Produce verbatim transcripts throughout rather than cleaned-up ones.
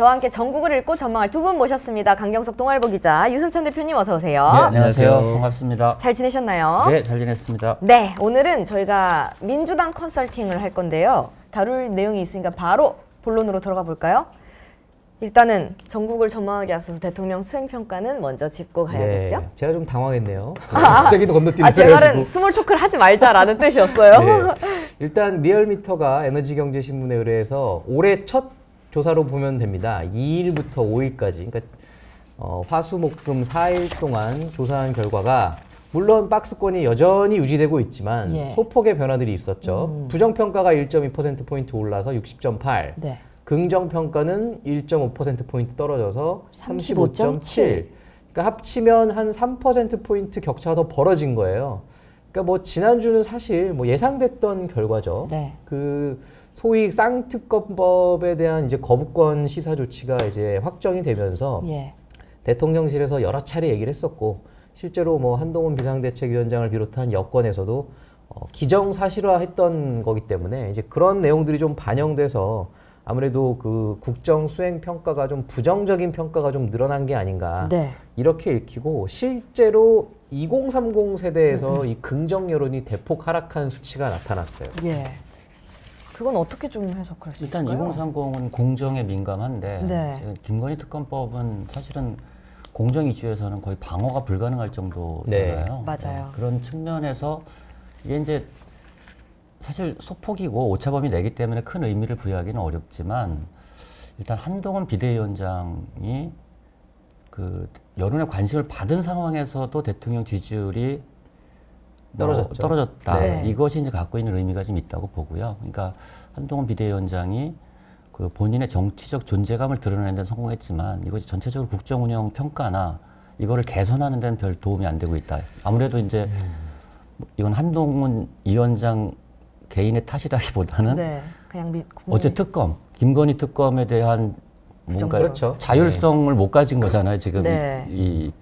저와 함께 전국을 읽고 전망할 두 분 모셨습니다. 강경석 동아일보 기자, 유승찬 대표님 어서 오세요. 네, 안녕하세요. 반갑습니다. 잘 지내셨나요? 네, 잘 지냈습니다. 네, 오늘은 저희가 민주당 컨설팅을 할 건데요. 다룰 내용이 있으니까 바로 본론으로 들어가 볼까요? 일단은 전국을 전망하기 앞서서 대통령 수행평가는 먼저 짚고 가야겠죠? 네, 제가 좀 당황했네요. 갑자기도 건너뛰는 아, 제 말은 스몰 토크를 하지 말자라는 뜻이었어요. 네. 일단 리얼미터가 에너지경제신문에 의뢰해서 올해 첫 조사로 보면 됩니다. 이 일부터 오 일까지, 그러니까 어, 화수목금 사 일 동안 조사한 결과가 물론 박스권이 여전히 유지되고 있지만 예. 소폭의 변화들이 있었죠. 음. 부정평가가 일 점 이 퍼센트 포인트 올라서 육십 점 팔. 네. 긍정평가는 일 점 오 퍼센트 포인트 떨어져서 삼십오 점 칠. 그러니까 합치면 한 삼 퍼센트 포인트 격차가 더 벌어진 거예요. 그러니까 뭐 지난주는 사실 뭐 예상됐던 결과죠. 네. 그 소위 쌍특검법에 대한 이제 거부권 시사 조치가 이제 확정이 되면서 예. 대통령실에서 여러 차례 얘기를 했었고 실제로 뭐 한동훈 비상대책위원장을 비롯한 여권에서도 어 기정사실화했던 거기 때문에 이제 그런 내용들이 좀 반영돼서 아무래도 그 국정 수행 평가가 좀 부정적인 평가가 좀 늘어난 게 아닌가 네. 이렇게 읽히고 실제로 이공삼공 세대에서 이 긍정 여론이 대폭 하락한 수치가 나타났어요. 예. 그건 어떻게 좀 해석할 수 있을까요? 일단 이공삼공은 공정에 민감한데 네. 김건희 특검법은 사실은 공정 이슈에서는 거의 방어가 불가능할 정도잖아요. 네. 맞아요. 네. 그런 측면에서 이게 이제 사실 소폭이고 오차범위 내기 때문에 큰 의미를 부여하기는 어렵지만 일단 한동훈 비대위원장이 그 여론의 관심을 받은 상황에서도 대통령 지지율이 떨어졌죠. 떨어졌다. 네. 이것이 이제 갖고 있는 의미가 좀 있다고 보고요. 그러니까 한동훈 비대위원장이 그 본인의 정치적 존재감을 드러내는 데는 성공했지만 이것이 전체적으로 국정 운영 평가나 이거를 개선하는 데는 별 도움이 안 되고 있다. 아무래도 이제 이건 한동훈 위원장 개인의 탓이라기보다는 네, 그냥 미, 국민... 어째 특검, 김건희 특검에 대한 뭔가 그렇죠. 자율성을 네. 못 가진 거잖아요 지금. 네. 이, 이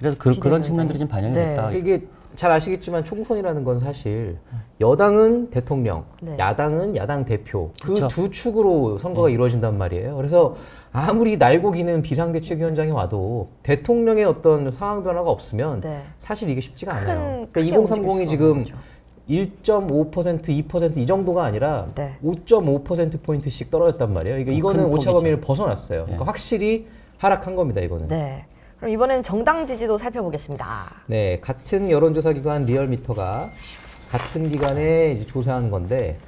그래서 그, 그런 측면들이 지금 반영이 네. 됐다. 이게 잘 아시겠지만 총선이라는 건 사실 여당은 대통령, 네. 야당은 야당 대표 그 두 축으로 선거가 네. 이루어진단 말이에요. 그래서 아무리 날고 기는 비상대책위원장이 와도 대통령의 어떤 상황 변화가 없으면 네. 사실 이게 쉽지가 큰, 않아요. 그러니까 이공삼공이 지금 일 점 오 퍼센트, 이 퍼센트 이 정도가 아니라 네. 오 점 오 퍼센트 포인트씩 떨어졌단 말이에요. 그러니까 이거는 오차범위를 벗어났어요. 그러니까 네. 확실히 하락한 겁니다, 이거는. 네. 그럼 이번엔 정당 지지도 살펴보겠습니다. 네, 같은 여론조사기관 리얼미터가 같은 기간에 이제 조사한 건데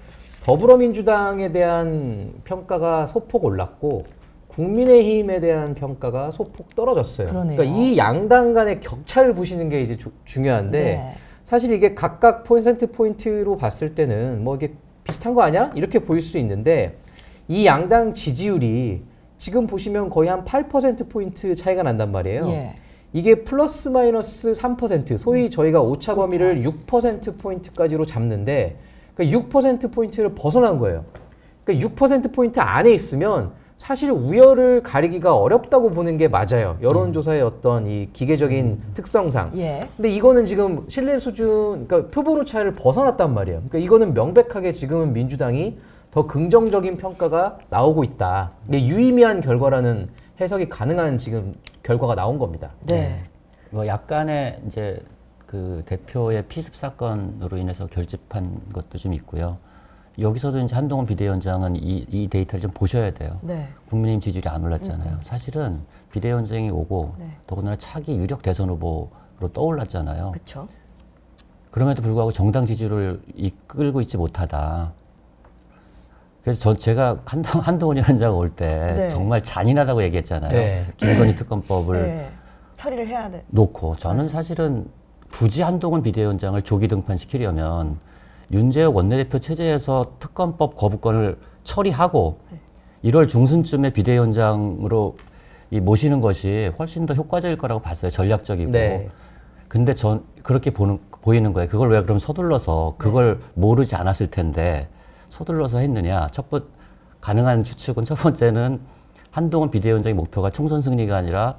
더불어민주당에 대한 평가가 소폭 올랐고 국민의힘에 대한 평가가 소폭 떨어졌어요. 그러네요. 그러니까 이 양당 간의 격차를 보시는 게 이제 조, 중요한데 네. 사실 이게 각각 퍼센트 포인트로 봤을 때는 뭐 이게 비슷한 거 아니야? 이렇게 보일 수 있는데 이 양당 지지율이 지금 보시면 거의 한 팔 퍼센트 포인트 차이가 난단 말이에요. 예. 이게 플러스 마이너스 삼 퍼센트, 소위 음. 저희가 오차범위를 오차. 육 퍼센트 포인트까지로 잡는데 그러니까 육 퍼센트 포인트를 벗어난 거예요. 그러니까 육 퍼센트 포인트 안에 있으면 사실 우열을 가리기가 어렵다고 보는 게 맞아요. 여론조사의 어떤 이 기계적인 음. 특성상. 예. 근데 이거는 지금 신뢰 수준, 그러니까 표본 오차를 벗어났단 말이에요. 그러니까 이거는 명백하게 지금은 민주당이 더 긍정적인 평가가 나오고 있다. 근데 유의미한 결과라는 해석이 가능한 지금 결과가 나온 겁니다. 네. 뭐 약간의 이제 그 대표의 피습 사건으로 인해서 결집한 것도 좀 있고요. 여기서도 이제 한동훈 비대위원장은 이, 이 데이터를 좀 보셔야 돼요. 네. 국민의힘 지지율이 안 올랐잖아요. 음. 사실은 비대위원장이 오고 네. 더군다나 차기 유력 대선 후보로 떠올랐잖아요. 그쵸. 그럼에도 불구하고 정당 지지율을 이끌고 있지 못하다. 그래서 전 제가 한동, 한동훈이 한장 올 때 네. 정말 잔인하다고 얘기했잖아요. 네. 김건희 특검법을 네. 처리를 해야 돼. 놓고 저는 사실은 굳이 한동훈 비대위원장을 조기 등판시키려면 윤재혁 원내대표 체제에서 특검법 거부권을 처리하고 일월 중순쯤에 비대위원장으로 이 모시는 것이 훨씬 더 효과적일 거라고 봤어요. 전략적이고. 네. 근데 전 그렇게 보는, 보이는 거예요. 그걸 왜 그럼 서둘러서 그걸 네. 모르지 않았을 텐데 서둘러서 했느냐. 첫 번, 가능한 추측은 첫 번째는 한동훈 비대위원장의 목표가 총선 승리가 아니라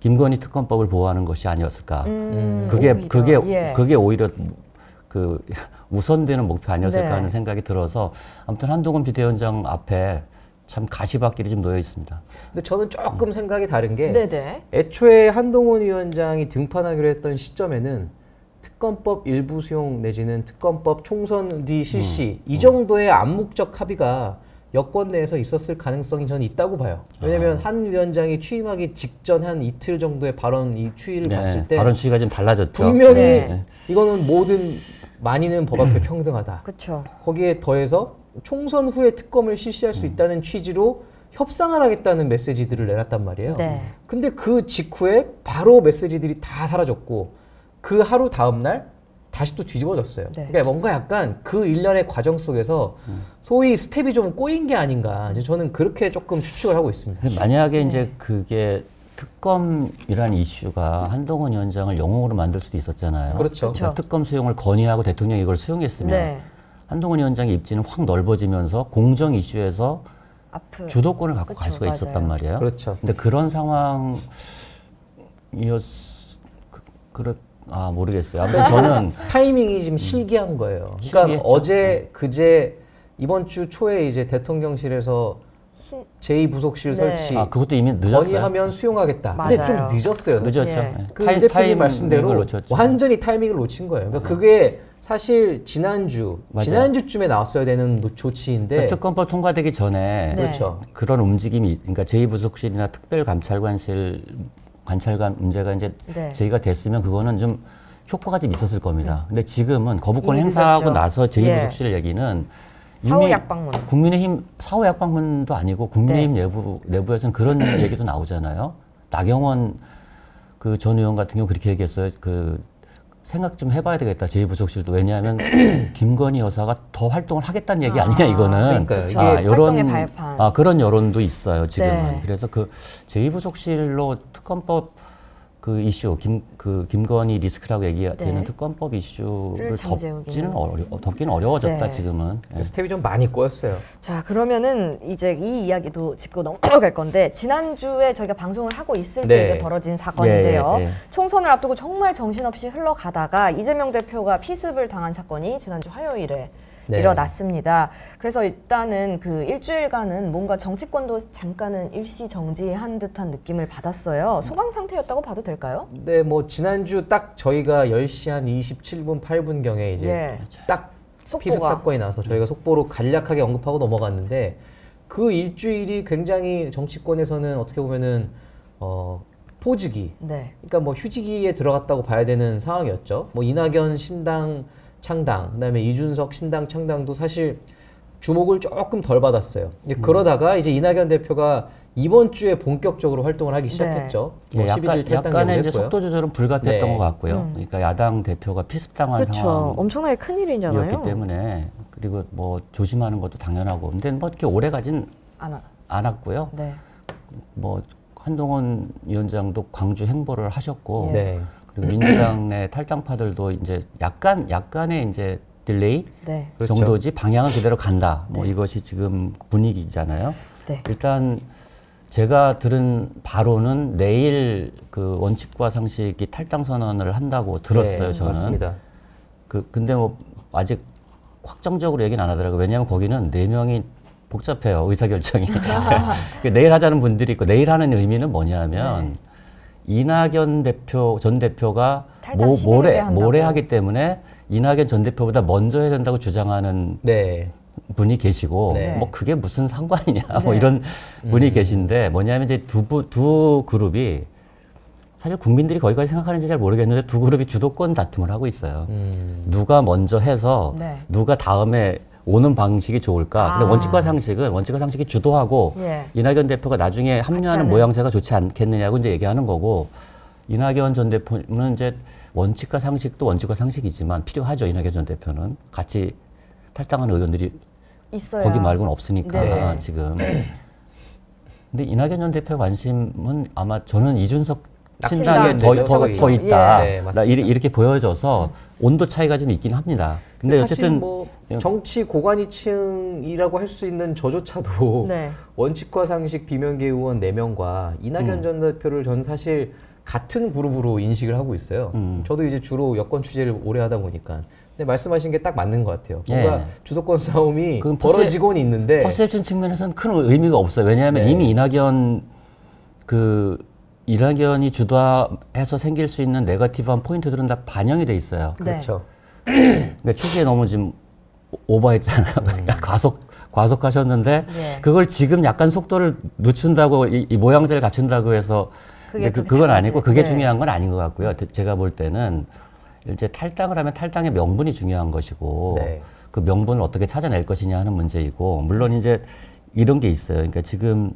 김건희 특검법을 보호하는 것이 아니었을까. 음, 그게, 오히려, 그게, 예. 그게 오히려 그 우선되는 목표 아니었을까 네. 하는 생각이 들어서 아무튼 한동훈 비대위원장 앞에 참 가시밭길이 좀 놓여 있습니다. 근데 저는 조금 음. 생각이 다른 게 네네. 애초에 한동훈 위원장이 등판하기로 했던 시점에는 특검법 일부 수용 내지는 특검법 총선 뒤 실시 음. 이 정도의 암묵적 합의가 여권 내에서 있었을 가능성이 저는 있다고 봐요. 왜냐하면 아. 한 위원장이 취임하기 직전 한 이틀 정도의 발언 이 추이를 네, 봤을 때 발언 추이가 좀 달라졌죠. 분명히 네. 이거는 모든 많이는 법 앞에 평등하다. 그쵸. 거기에 더해서 총선 후에 특검을 실시할 수 음. 있다는 취지로 협상을 하겠다는 메시지들을 내놨단 말이에요. 네. 근데 그 직후에 바로 메시지들이 다 사라졌고 그 하루 다음 날 다시 또 뒤집어졌어요. 네. 그러니까 뭔가 약간 그 일련의 과정 속에서 소위 스텝이 좀 꼬인 게 아닌가. 이제 저는 그렇게 조금 추측을 하고 있습니다. 만약에 네. 이제 그게 특검이라는 이슈가 한동훈 위원장을 영웅으로 만들 수도 있었잖아요. 그렇죠. 그러니까 특검 수용을 건의하고 대통령이 이걸 수용했으면 네. 한동훈 위원장의 입지는 확 넓어지면서 공정 이슈에서 앞을, 주도권을 갖고 그쵸, 갈 수가 맞아요. 있었단 말이에요. 그렇죠. 근데 그런 상황이었, 그, 그렇, 아, 모르겠어요. 아무튼 저는 타이밍이 좀 실기한 거예요. 실기했죠. 그러니까 어제, 그제, 이번 주 초에 이제 대통령실에서 제이 부속실 네. 설치. 아, 그것도 이미 늦었어요. 건의하면 수용하겠다. 맞아요. 근데 좀 늦었어요. 늦었죠. 예. 그 타임, 대표님 말씀대로 놓쳤죠. 완전히 타이밍을 놓친 거예요. 그러니까 네. 그게 사실 지난주, 맞아요. 지난주쯤에 나왔어야 되는 조치인데. 그러니까 특검법 통과되기 전에 네. 그런 움직임이, 그러니까 제이 부속실이나 특별감찰관실 관찰관 문제가 이제 네. 제의가 됐으면 그거는 좀 효과가 좀 있었을 겁니다. 근데 지금은 거부권 행사하고 나서 제이 부속실 예. 얘기는 사후 약방문. 국민의힘 사후 약방문도 아니고 국민의힘 네. 내부 내부에서는 그런 얘기도 나오잖아요. 나경원 그 전 의원 같은 경우 그렇게 얘기했어요. 그 생각 좀 해봐야 되겠다. 제이 부속실도 왜냐하면 김건희 여사가 더 활동을 하겠다는 얘기 아, 아니냐 이거는. 그러니까요. 아, 이게 활동의 이런, 발판. 아 그런 여론도 있어요 지금은. 네. 그래서 그 제이 부속실로 특검법 그 이슈 김 그 김건희 리스크라고 얘기되는 네. 특검법 이슈를 덮지는 어려 덮기는 어려워졌다 네. 지금은. 네. 스텝이 좀 많이 꼬였어요. 자 그러면은 이제 이 이야기도 짚고 넘어갈 건데 지난주에 저희가 방송을 하고 있을 네. 때 이제 벌어진 사건인데요. 네, 네. 총선을 앞두고 정말 정신없이 흘러가다가 이재명 대표가 피습을 당한 사건이 지난주 화요일에. 네. 일어났습니다. 그래서 일단은 그 일주일간은 뭔가 정치권도 잠깐은 일시 정지한 듯한 느낌을 받았어요. 소강 상태였다고 봐도 될까요? 네, 뭐 지난주 딱 저희가 열 시 한 이십칠 분, 팔 분경에 이제 네. 딱 속보가. 피습 사건이 나서 저희가 속보로 간략하게 언급하고 넘어갔는데 그 일주일이 굉장히 정치권에서는 어떻게 보면은 어, 포지기, 네. 그러니까 뭐 휴지기에 들어갔다고 봐야 되는 상황이었죠. 뭐 이낙연 신당 창당, 그다음에 이준석 신당 창당도 사실 주목을 조금 덜 받았어요. 이제 음. 그러다가 이제 이낙연 대표가 이번 주에 본격적으로 활동을 하기 시작했죠. 네. 뭐 십일 일 탈당 약간의 이제 속도 조절은 불가피했던 네. 것 같고요. 음. 그러니까 야당 대표가 피습당한 상황, 엄청나게 큰 일이잖아요. 때문에 그리고 뭐 조심하는 것도 당연하고, 근데 뭐 이렇게 오래 가진 안 않았고요. 네. 뭐 한동훈 위원장도 광주 행보를 하셨고. 네. 그리고 민주당 내 탈당파들도 이제 약간, 약간의 이제 딜레이 네. 정도지 방향은 그대로 간다. 네. 뭐 이것이 지금 분위기잖아요. 네. 일단 제가 들은 바로는 내일 그 원칙과 상식이 탈당 선언을 한다고 들었어요, 네, 저는. 맞습니다. 그, 근데 뭐 아직 확정적으로 얘기는 안 하더라고요. 왜냐하면 거기는 네 명이 복잡해요, 의사결정이. 내일 하자는 분들이 있고, 내일 하는 의미는 뭐냐 하면 네. 이낙연 대표 전 대표가 모, 모레 모레 하기 때문에 이낙연 전 대표보다 먼저 해야 된다고 주장하는 네. 분이 계시고 네. 뭐 그게 무슨 상관이냐 네. 뭐 이런 분이 음. 계신데 뭐냐면 이제 두 두 그룹이 사실 국민들이 거기까지 생각하는지 잘 모르겠는데 두 그룹이 주도권 다툼을 하고 있어요. 음. 누가 먼저 해서 네. 누가 다음에 오는 방식이 좋을까? 아. 근데 원칙과 상식은 원칙과 상식이 주도하고 예. 이낙연 대표가 나중에 합류하는 모양새가 좋지 않겠느냐고 이제 얘기하는 거고 이낙연 전 대표는 이제 원칙과 상식도 원칙과 상식이지만 필요하죠. 이낙연 전 대표는 같이 탈당한 의원들이 있어요. 거기 말고는 없으니까 네. 지금. 근데 이낙연 전 대표 관심은 아마 저는 이준석 신당에 더, 더, 더 있다. 예. 네, 이렇게 보여져서 온도 차이가 좀 있긴 합니다. 근데 어쨌든 뭐 정치 고관위층이라고 할 수 있는 저조차도 네. 원칙과 상식 비명계 의원 네 명과 이낙연 음. 전 대표를 전 사실 같은 그룹으로 인식을 하고 있어요. 음. 저도 이제 주로 여권 취재를 오래 하다 보니까 근데 말씀하신 게 딱 맞는 것 같아요. 뭔가 예. 주도권 싸움이 벌어지곤 있는데 퍼셉션 측면에서는 큰 의미가 없어요. 왜냐하면 네. 이미 이낙연 그 이낙연이 주도해서 생길 수 있는 네거티브한 포인트들은 다 반영이 돼 있어요. 네. 그렇죠. 근데 초기에 너무 지금 오버했잖아요. 음. 과속 과속하셨는데 예. 그걸 지금 약간 속도를 늦춘다고 이, 이 모양새를 갖춘다고 해서 이제 그, 그건 아니고 그게 네. 중요한 건 아닌 것 같고요. 제가 볼 때는. 이제 탈당을 하면 탈당의 명분이 중요한 것이고 네. 그 명분을 어떻게 찾아낼 것이냐 하는 문제이고 물론 이제 이런 게 있어요. 그러니까 지금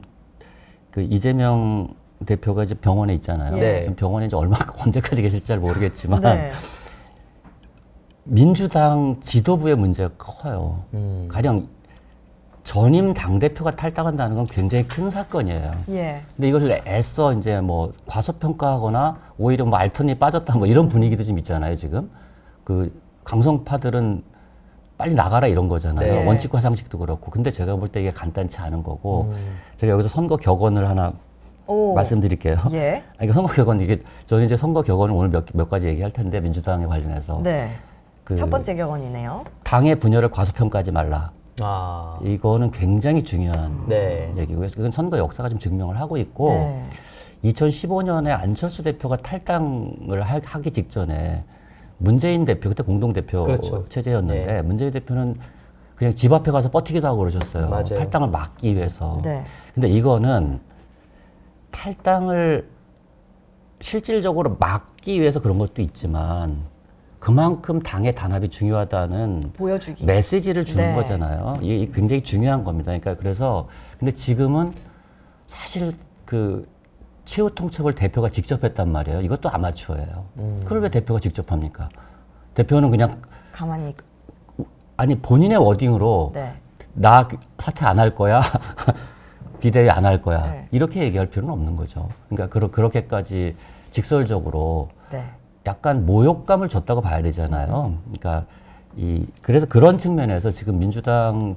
그 이재명 대표가 이제 병원에 있잖아요. 네. 지금 병원에 이제 얼마 언제까지 계실지 잘 모르겠지만 네. 민주당 지도부의 문제가 커요. 음. 가령 전임 당대표가 탈당한다는 건 굉장히 큰 사건이에요. 예. 근데 이걸 애써 이제 뭐 과소평가하거나 오히려 뭐 알턴이 빠졌다 뭐 이런 분위기도 좀 있잖아요, 지금. 그 강성파들은 빨리 나가라 이런 거잖아요. 네. 원칙과 상식도 그렇고. 근데 제가 볼 때 이게 간단치 않은 거고. 음. 제가 여기서 선거 격언을 하나 오. 말씀드릴게요. 예. 아니, 선거 격언, 이게 저는 이제 선거 격언을 오늘 몇, 몇 가지 얘기할 텐데, 민주당에 관련해서. 네. 그 첫 번째 격언이네요. 당의 분열을 과소평가하지 말라. 아. 이거는 굉장히 중요한 네. 얘기고요. 이건 선거 역사가 좀 증명을 하고 있고 네. 이천십오 년에 안철수 대표가 탈당을 하기 직전에 문재인 대표, 그때 공동대표 그렇죠. 체제였는데 네. 문재인 대표는 그냥 집 앞에 가서 버티기도 하고 그러셨어요. 맞아요. 탈당을 막기 위해서. 네. 근데 이거는 탈당을 실질적으로 막기 위해서 그런 것도 있지만 그만큼 당의 단합이 중요하다는 보여주기. 메시지를 주는 네. 거잖아요. 이게 굉장히 중요한 겁니다. 그러니까 그래서 근데 지금은 사실 그 최후 통첩을 대표가 직접 했단 말이에요. 이것도 아마추어예요. 음. 그걸 왜 대표가 직접 합니까? 대표는 그냥 가만히 아니 본인의 워딩으로 네. 나 사퇴 안 할 거야. 비대위 안 할 거야. 네. 이렇게 얘기할 필요는 없는 거죠. 그러니까 그러, 그렇게까지 직설적으로 네. 약간 모욕감을 줬다고 봐야 되잖아요. 그러니까 이 그래서 그런 측면에서 지금 민주당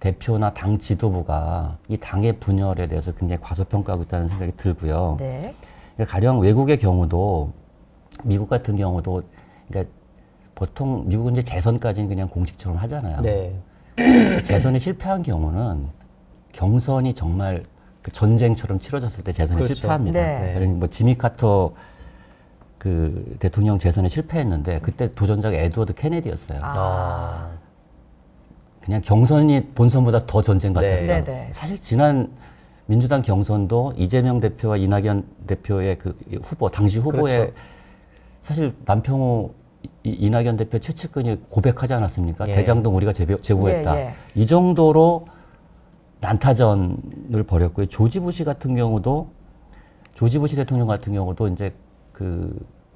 대표나 당 지도부가 이 당의 분열에 대해서 굉장히 과소평가하고 있다는 생각이 들고요. 네. 그러니까 가령 외국의 경우도 미국 같은 경우도 그러니까 보통 미국은 이제 재선까지는 그냥 공식처럼 하잖아요. 네. 그러니까 재선에 실패한 경우는 경선이 정말 그 전쟁처럼 치러졌을 때 재선에 그렇죠. 실패합니다. 네. 그러니까 뭐 지미 카터 그 대통령 재선에 실패했는데 그때 도전자가 에드워드 케네디였어요. 아. 그냥 경선이 본선보다 더 전쟁 같았어요. 네. 사실 지난 민주당 경선도 이재명 대표와 이낙연 대표의 그 후보, 당시 후보의 그렇죠. 사실 남평호 이, 이낙연 대표 최측근이 고백하지 않았습니까? 예. 대장동 우리가 제보, 제보했다. 예, 예. 이 정도로 난타전을 벌였고요. 조지 부시 같은 경우도 조지 부시 대통령 같은 경우도 이제 그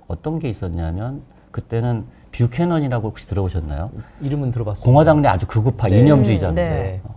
어떤 게 있었냐면 그때는 뷰캐넌이라고 혹시 들어보셨나요? 이름은 들어봤어요. 공화당 내 아주 극우파 네. 이념주의자인데 네. 어.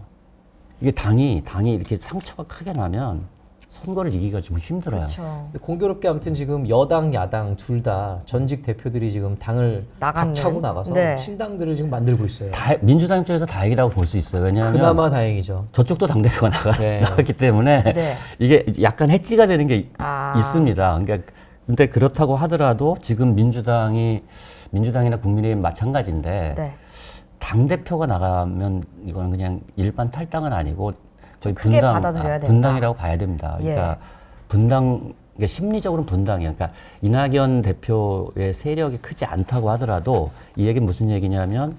이게 당이 당이 이렇게 상처가 크게 나면 선거를 이기기가 좀 힘들어요. 그렇죠. 공교롭게 아무튼 지금 여당 야당 둘 다 전직 대표들이 지금 당을 합차고 나가서 네. 신당들을 지금 만들고 있어요. 다, 민주당 쪽에서 다행이라고 볼 수 있어요. 왜냐하면 그나마 다행이죠. 저쪽도 당 대표가 나가, 네. 나갔기 때문에 네. 이게 약간 해치가 되는 게 아. 있습니다. 그러니까. 근데 그렇다고 하더라도 지금 민주당이 민주당이나 국민의힘 마찬가지인데 네. 당 대표가 나가면 이거는 그냥 일반 탈당은 아니고 저희 분당 아, 분당이라고 봐야 됩니다. 예. 그러니까 분당 그러니까 심리적으로는 분당이에요. 그러니까 이낙연 대표의 세력이 크지 않다고 하더라도 이 얘기는 무슨 얘기냐면.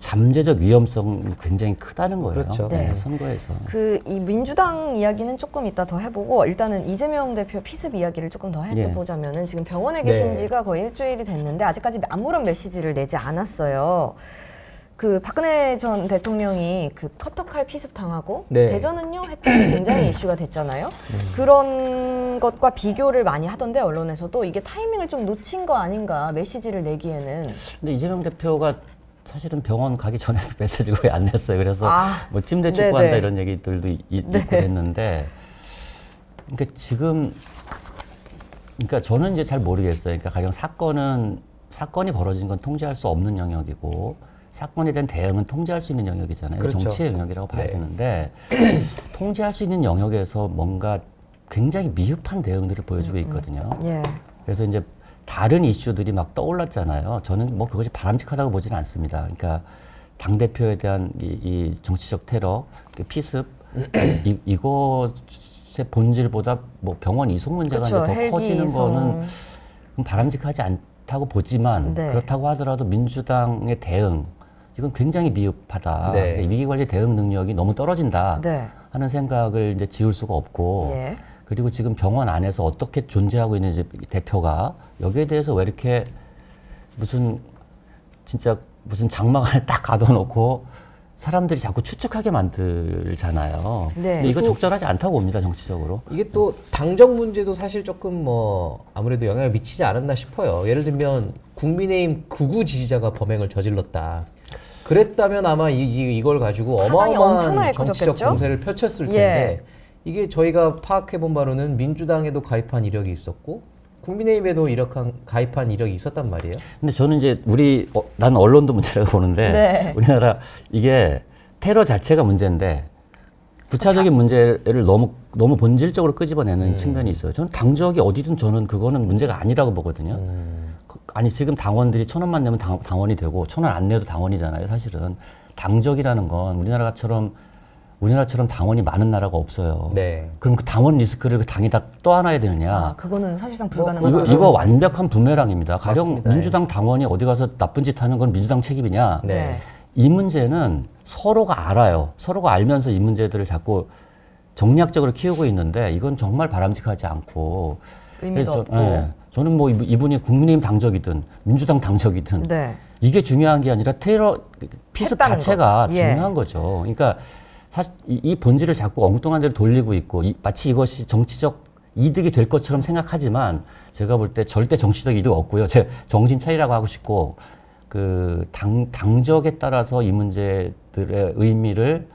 잠재적 위험성이 굉장히 크다는 거예요. 그렇죠. 네. 네, 선거에서. 그 이 민주당 이야기는 조금 이따 더 해보고 일단은 이재명 대표 피습 이야기를 조금 더 해보자면은 예. 지금 병원에 계신 지가 네. 거의 일주일이 됐는데 아직까지 아무런 메시지를 내지 않았어요. 그 박근혜 전 대통령이 그 커터칼 피습 당하고 네. 대전은요 했던 게 굉장히 이슈가 됐잖아요. 음. 그런 것과 비교를 많이 하던데 언론에서도 이게 타이밍을 좀 놓친 거 아닌가 메시지를 내기에는. 근데 이재명 대표가 사실은 병원 가기 전에도 메시지 거의 안 냈어요. 그래서 아, 뭐 침대 축구한다 네네. 이런 얘기들도 이, 있고 네. 했는데, 그러니까 지금, 그러니까 저는 이제 잘 모르겠어요. 그러니까 가령 사건은 사건이 벌어진 건 통제할 수 없는 영역이고 사건에 대한 대응은 통제할 수 있는 영역이잖아요. 그렇죠. 정치의 영역이라고 봐야 네. 되는데 통제할 수 있는 영역에서 뭔가 굉장히 미흡한 대응들을 보여주고 있거든요. 음, 음. 예. 그래서 이제 다른 이슈들이 막 떠올랐잖아요. 저는 뭐 그것이 바람직하다고 보지는 않습니다. 그러니까 당대표에 대한 이, 이 정치적 테러, 피습, 이, 이것의 본질보다 뭐 병원 이송 문제가 그쵸, 이제 더 커지는 이송. 거는 바람직하지 않다고 보지만 네. 그렇다고 하더라도 민주당의 대응, 이건 굉장히 미흡하다. 네. 그러니까 위기관리 대응 능력이 너무 떨어진다 네. 하는 생각을 이제 지울 수가 없고 예. 그리고 지금 병원 안에서 어떻게 존재하고 있는지 대표가 여기에 대해서 왜 이렇게 무슨 진짜 무슨 장막 안에 딱 가둬놓고 사람들이 자꾸 추측하게 만들잖아요. 네. 근데 이거 적절하지 않다고 봅니다, 정치적으로. 이게 또 당정 문제도 사실 조금 뭐 아무래도 영향을 미치지 않았나 싶어요. 예를 들면 국민의힘 극우 지지자가 범행을 저질렀다. 그랬다면 아마 이, 이, 이걸 가지고 어마어마한 정치적 커졌겠죠? 공세를 펼쳤을 텐데 예. 이게 저희가 파악해본 바로는 민주당에도 가입한 이력이 있었고 국민의힘에도 이력한, 가입한 이력이 있었단 말이에요. 근데 저는 이제 우리 어, 난 언론도 문제라고 보는데 네. 우리나라 이게 테러 자체가 문제인데 부차적인 다... 문제를 너무 너무 본질적으로 끄집어내는 음. 측면이 있어요. 저는 당적이 어디든 저는 그거는 문제가 아니라고 보거든요. 음. 그, 아니 지금 당원들이 천 원만 내면 당, 당원이 되고 천 원 안 내도 당원이잖아요. 사실은 당적이라는 건 우리나라처럼 우리나라처럼 당원이 많은 나라가 없어요. 네. 그럼 그 당원 리스크를 그 당이 다 떠안아야 되느냐. 아, 그거는 사실상 불가능한 거죠. 어, 이거, 이거 완벽한 부메랑입니다. 가령 맞습니다. 민주당 당원이 어디 가서 나쁜 짓 하는 건 민주당 책임이냐. 네. 이 문제는 서로가 알아요. 서로가 알면서 이 문제들을 자꾸 정략적으로 키우고 있는데 이건 정말 바람직하지 않고. 의미도 저, 없고. 네. 저는 뭐 이분이 국민의힘 당적이든 민주당 당적이든 네. 이게 중요한 게 아니라 테러 피습 자체가 거. 중요한 예. 거죠. 그러니까 사실 이, 이 본질을 자꾸 엉뚱한 데로 돌리고 있고 이, 마치 이것이 정치적 이득이 될 것처럼 생각하지만 제가 볼 때 절대 정치적 이득 없고요. 제 정신 차리라고 하고 싶고 그 당, 당적에 따라서 이 문제들의 의미를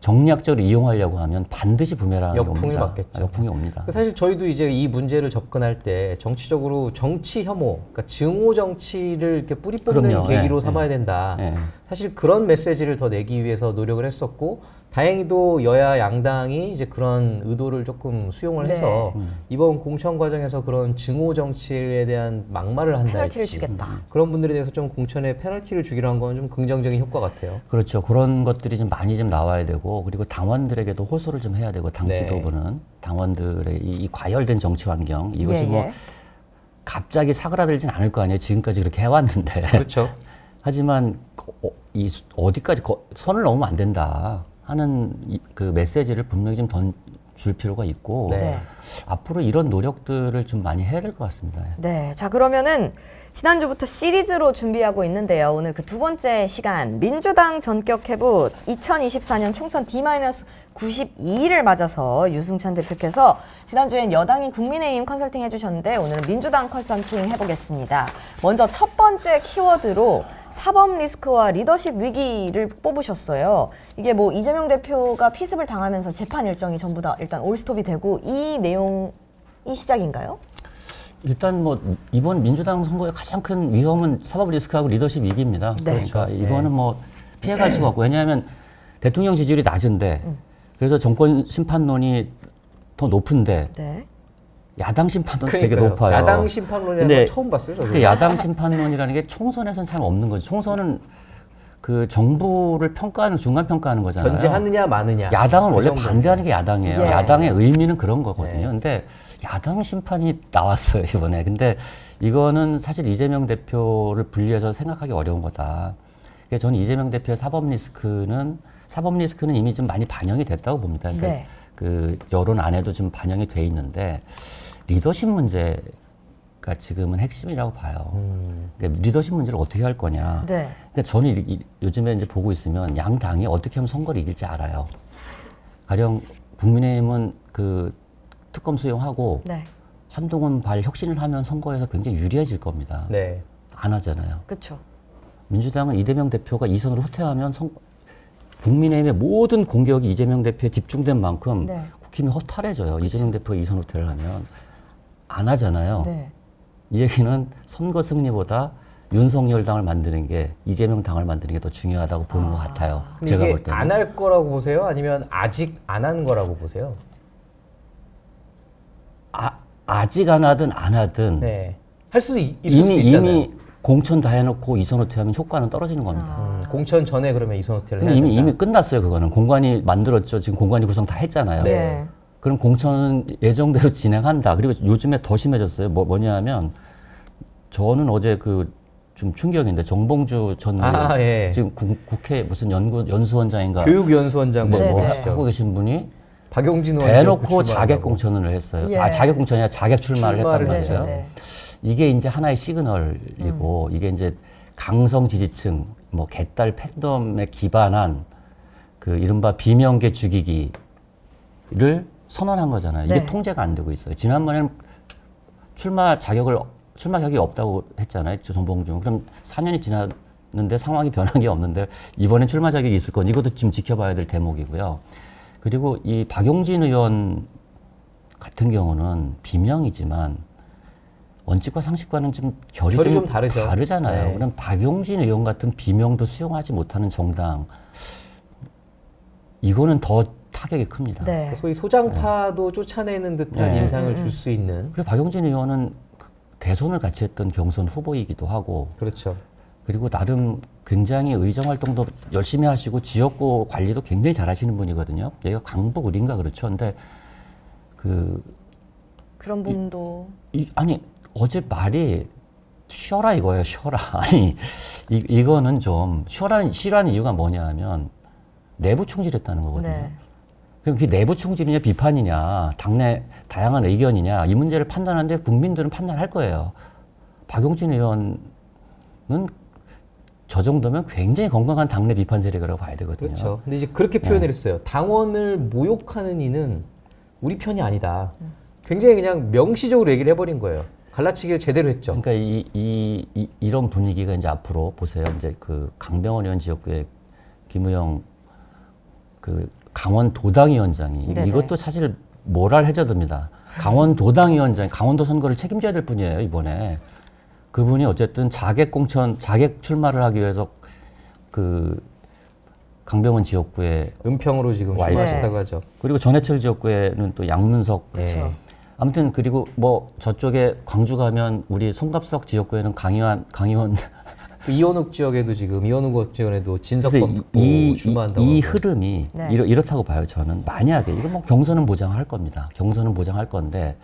정략적으로 이용하려고 하면 반드시 부메랑이 역풍이 옵니다. 맞겠죠. 역풍이 옵니다. 사실 저희도 이제 이 문제를 접근할 때 정치적으로 정치 혐오, 그러니까 증오 정치를 이렇게 뿌리 뽑는 그럼요. 계기로 네, 삼아야 네. 된다. 네. 사실 그런 메시지를 더 내기 위해서 노력을 했었고 다행히도 여야 양당이 이제 그런 의도를 조금 수용을 네. 해서 음. 이번 공천 과정에서 그런 증오 정치에 대한 막말을 한다 페널티를 했지. 주겠다. 그런 분들에 대해서 좀 공천에 페널티를 주기로 한 건 좀 긍정적인 효과 같아요. 그렇죠. 그런 것들이 좀 많이 좀 나와야 되고 그리고 당원들에게도 호소를 좀 해야 되고 당 지도부는 네. 당원들의 이, 이 과열된 정치 환경 이것이 예, 예. 뭐 갑자기 사그라들진 않을 거 아니에요. 지금까지 그렇게 해왔는데 그렇죠. 하지만 어, 이 어디까지 거, 선을 넘으면 안 된다 하는 이, 그 메시지를 분명히 좀 던질 필요가 있고 네. 앞으로 이런 노력들을 좀 많이 해야 될 것 같습니다. 네, 자 그러면은 지난주부터 시리즈로 준비하고 있는데요. 오늘 그 두 번째 시간 민주당 전격회부 이천이십사 년 총선 디 구십이 일을 맞아서 유승찬 대표께서 지난주엔 여당인 국민의힘 컨설팅 해주셨는데 오늘은 민주당 컨설팅 해보겠습니다. 먼저 첫 번째 키워드로 사법 리스크와 리더십 위기를 뽑으셨어요. 이게 뭐 이재명 대표가 피습을 당하면서 재판 일정이 전부 다 일단 올스톱이 되고 이 내용이 시작인가요? 일단 뭐 이번 민주당 선거의 가장 큰 위험은 사법 리스크하고 리더십 위기입니다. 네. 그러니까 네. 이거는 뭐 피해갈 수가 없고 왜냐하면 대통령 지지율이 낮은데 음. 그래서 정권 심판론이 더 높은데 네. 야당 심판론이 그러니까요. 되게 높아요. 야당 심판론이라는 건 처음 봤어요. 저도. 야당 심판론이라는 게 총선에서는 참 없는 거죠. 총선은 그 정부를 평가하는 중간 평가하는 거잖아요. 견제하느냐 마느냐. 야당은 그 원래 정도는. 반대하는 게 야당이에요. 예. 야당의 의미는 그런 거거든요. 네. 근데 야당 심판이 나왔어요, 이번에. 근데 이거는 사실 이재명 대표를 분리해서 생각하기 어려운 거다. 그러니까 저는 이재명 대표의 사법 리스크는, 사법 리스크는 이미 좀 많이 반영이 됐다고 봅니다. 그러니까 네. 그 여론 안에도 좀 반영이 돼 있는데, 리더십 문제가 지금은 핵심이라고 봐요. 음. 그러니까 리더십 문제를 어떻게 할 거냐. 네. 그러니까 저는 이, 요즘에 이제 보고 있으면 양 당이 어떻게 하면 선거를 이길지 알아요. 가령 국민의힘은 그, 특검 수용하고 네. 한동훈 발 혁신을 하면 선거에서 굉장히 유리해질 겁니다. 네. 안 하잖아요. 그렇죠. 민주당은 이재명 대표가 이선으로 후퇴하면 선... 국민의힘의 모든 공격이 이재명 대표에 집중된 만큼 네. 국힘이 허탈해져요. 그쵸. 이재명 대표가 이선 후퇴를 하면 안 하잖아요. 네. 이 얘기는 선거 승리보다 윤석열 당을 만드는 게 이재명 당을 만드는 게 더 중요하다고 보는 아. 것 같아요. 제가 볼 때는. 안 할 거라고 보세요? 아니면 아직 안 한 거라고 보세요? 아, 아직 안 하든 안 하든 네. 할 수도 있, 있을 이미, 수도 있잖아요. 이미 공천 다 해놓고 이선호퇴하면 효과는 떨어지는 겁니다. 음, 공천 전에 그러면 이선호퇴를 해야 된다. 이미 이미 끝났어요. 그거는 공관이 만들었죠. 지금 공관이 구성 다 했잖아요. 네. 그럼 공천 예정대로 진행한다. 그리고 요즘에 더 심해졌어요. 뭐, 뭐냐면 저는 어제 그 좀 충격인데 정봉주 전 아, 예. 지금 구, 국회 무슨 연구 연수원장인가 교육연수원장 뭐, 네, 뭐 네. 하고 계신 분이 박용진 의원 대놓고 자객 공천을 했어요. 예. 아 자객 공천이야 자객 출마를, 출마를 했단 말이에요. 네. 이게 이제 하나의 시그널이고 음. 이게 이제 강성 지지층 뭐 개딸 팬덤에 기반한 그 이른바 비명계 죽이기를 선언한 거잖아요. 이게 네. 통제가 안 되고 있어요. 지난번에는 출마 자격을 출마 자격이 없다고 했잖아요. 정봉주. 그럼 사 년이 지났는데 상황이 변한 게 없는데 이번엔 출마 자격이 있을 건지 이것도 지금 지켜봐야 될 대목이고요. 그리고 이 박용진 의원 같은 경우는 비명이지만 원칙과 상식과는 좀 결이, 결이 좀 다르죠. 다르잖아요. 네. 그럼 박용진 의원 같은 비명도 수용하지 못하는 정당 이거는 더 타격이 큽니다. 네. 소위 소장파도 네. 쫓아내는 듯한 네. 인상을 줄 수 있는. 그리고 박용진 의원은 대선을 같이 했던 경선 후보이기도 하고. 그렇죠. 그리고 나름 굉장히 의정 활동도 열심히 하시고 지역구 관리도 굉장히 잘하시는 분이거든요. 얘가 강북 을인가 그렇죠. 근데 그 그런 분도 이, 이, 아니. 어제 말이 쉬어라 이거예요. 쉬어라. 아니 이, 이거는 좀 쉬어라는, 쉬라는 이유가 뭐냐 하면 내부 총질했다는 거거든요. 네. 그럼 그게 내부 총질이냐 비판이냐 당내 다양한 의견이냐 이 문제를 판단하는데 국민들은 판단할 거예요. 박용진 의원은 저 정도면 굉장히 건강한 당내 비판 세력이라고 봐야 되거든요. 그렇죠. 근데 이제 그렇게 표현을 했어요. 네. 당원을 모욕하는 이는 우리 편이 아니다. 굉장히 그냥 명시적으로 얘기를 해버린 거예요. 갈라치기를 제대로 했죠. 그러니까 이, 이, 이, 이런 분위기가 이제 앞으로 보세요. 이제 그 강병원 의원 지역구의 김우영 그 강원도당위원장이 네네. 이것도 사실 모랄 해저드입니다. 강원도당위원장, 강원도 선거를 책임져야 될 분이에요 이번에. 그분이 어쨌든 자객 공천, 자객 출마를 하기 위해서 그 강병원 지역구에 은평으로 지금 출마하신다고 네. 하죠. 그리고 전해철 지역구에는 또 양문석. 그렇죠. 네. 아무튼 그리고 뭐 저쪽에 광주 가면 우리 송갑석 지역구에는 강의원 강의원 그 이현욱 지역에도 지금 이현욱 지역에도 진석범 이, 출마한다고 이, 이 흐름이 네. 이렇, 이렇다고 봐요. 저는 만약에 이거 뭐 경선은 보장할 겁니다. 경선은 보장할 건데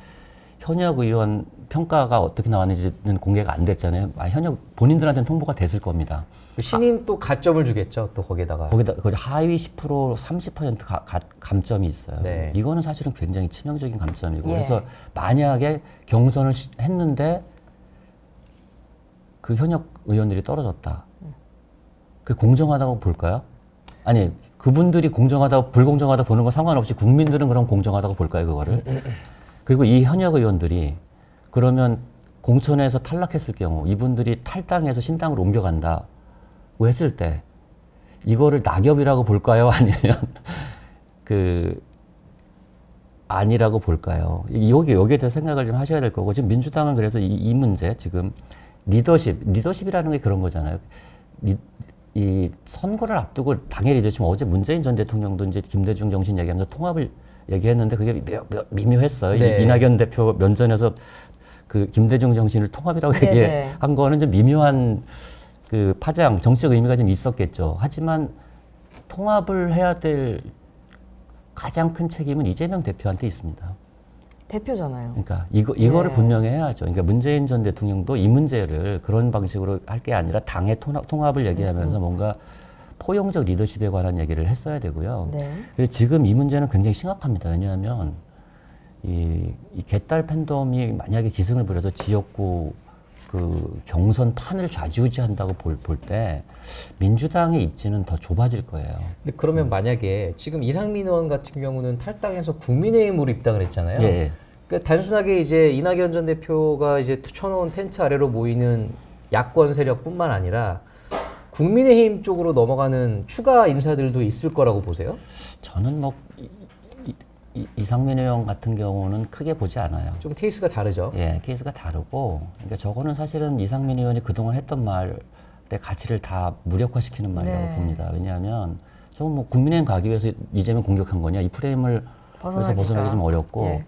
현역 의원 평가가 어떻게 나왔는지는 공개가 안 됐잖아요. 아, 현역 본인들한테는 통보가 됐을 겁니다. 신인 또 가점을 주겠죠. 또 거기다가 거기다 거기 하위 십 퍼센트 삼십 퍼센트 가, 가, 감점이 있어요. 네. 이거는 사실은 굉장히 치명적인 감점이고 예. 그래서 만약에 경선을 시, 했는데 그 현역 의원들이 떨어졌다. 그게 공정하다고 볼까요? 아니 그분들이 공정하다고 불공정하다 보는 거 상관없이 국민들은 그럼 공정하다고 볼까요? 그거를 그리고 이 현역 의원들이 그러면 공천에서 탈락했을 경우 이분들이 탈당해서 신당으로 옮겨간다. 했을 때 이거를 낙엽이라고 볼까요? 아니면 그 아니라고 볼까요? 여기 여기에 대해 생각을 좀 하셔야 될 거고 지금 민주당은 그래서 이, 이 문제 지금 리더십 리더십이라는 게 그런 거잖아요. 리, 이 선거를 앞두고 당의 리더십 어제 문재인 전 대통령도 이제 김대중 정신 얘기하면서 통합을 얘기했는데 그게 묘, 묘, 미묘했어요. 네. 이, 이낙연 대표 면전에서 그 김대중 정신을 통합이라고 네, 얘기한 네. 거는 좀 미묘한. 그 파장, 정치적 의미가 좀 있었겠죠. 하지만 통합을 해야 될 가장 큰 책임은 이재명 대표한테 있습니다. 대표잖아요. 그러니까 이거, 이거를 네. 분명히 해야죠. 그러니까 문재인 전 대통령도 이 문제를 그런 방식으로 할 게 아니라 당의 통합을 얘기하면서 음. 뭔가 포용적 리더십에 관한 얘기를 했어야 되고요. 네. 지금 이 문제는 굉장히 심각합니다. 왜냐하면 이, 이 개딸 팬덤이 만약에 기승을 부려서 지역구 그 경선 판을 좌지우지한다고 볼 때 민주당의 입지는 더 좁아질 거예요. 근데 그러면 음. 만약에 지금 이상민 의원 같은 경우는 탈당해서 국민의힘으로 입당을 했잖아요. 예. 그러니까 단순하게 이제 이낙연 전 대표가 이제 쳐놓은 텐트 아래로 모이는 야권 세력뿐만 아니라 국민의힘 쪽으로 넘어가는 추가 인사들도 있을 거라고 보세요? 저는 뭐 이, 이, 이상민 의원 같은 경우는 크게 보지 않아요. 좀 케이스가 다르죠. 예, 케이스가 다르고 그러니까 저거는 사실은 이상민 의원이 그동안 했던 말의 가치를 다 무력화시키는 말이라고 네. 봅니다. 왜냐하면 저건 뭐 국민의힘 가기 위해서 이재명 공격한 거냐 이 프레임을 벗어나기가. 그래서 벗어나기 좀 어렵고 예.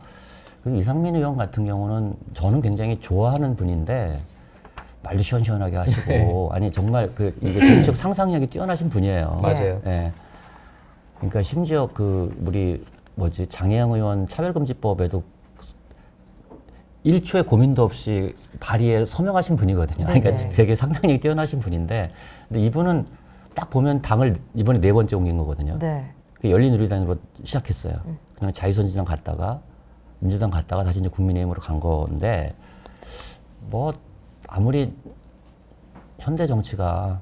이상민 의원 같은 경우는 저는 굉장히 좋아하는 분인데 말도 시원시원하게 하시고 아니 정말 그 이게 정치적 상상력이 뛰어나신 분이에요. 맞아요. 예. 그러니까 심지어 그 우리 뭐지 장혜영 의원 차별금지법에도 일 초의 고민도 없이 발의에 서명하신 분이거든요. 네네. 그러니까 되게 상상력이 뛰어나신 분인데, 근데 이분은 딱 보면 당을 이번에 네 번째 옮긴 거거든요. 네. 열린우리당으로 시작했어요. 음. 그다음에 자유선진당 갔다가 민주당 갔다가 다시 이제 국민의힘으로 간 건데, 뭐 아무리 현대 정치가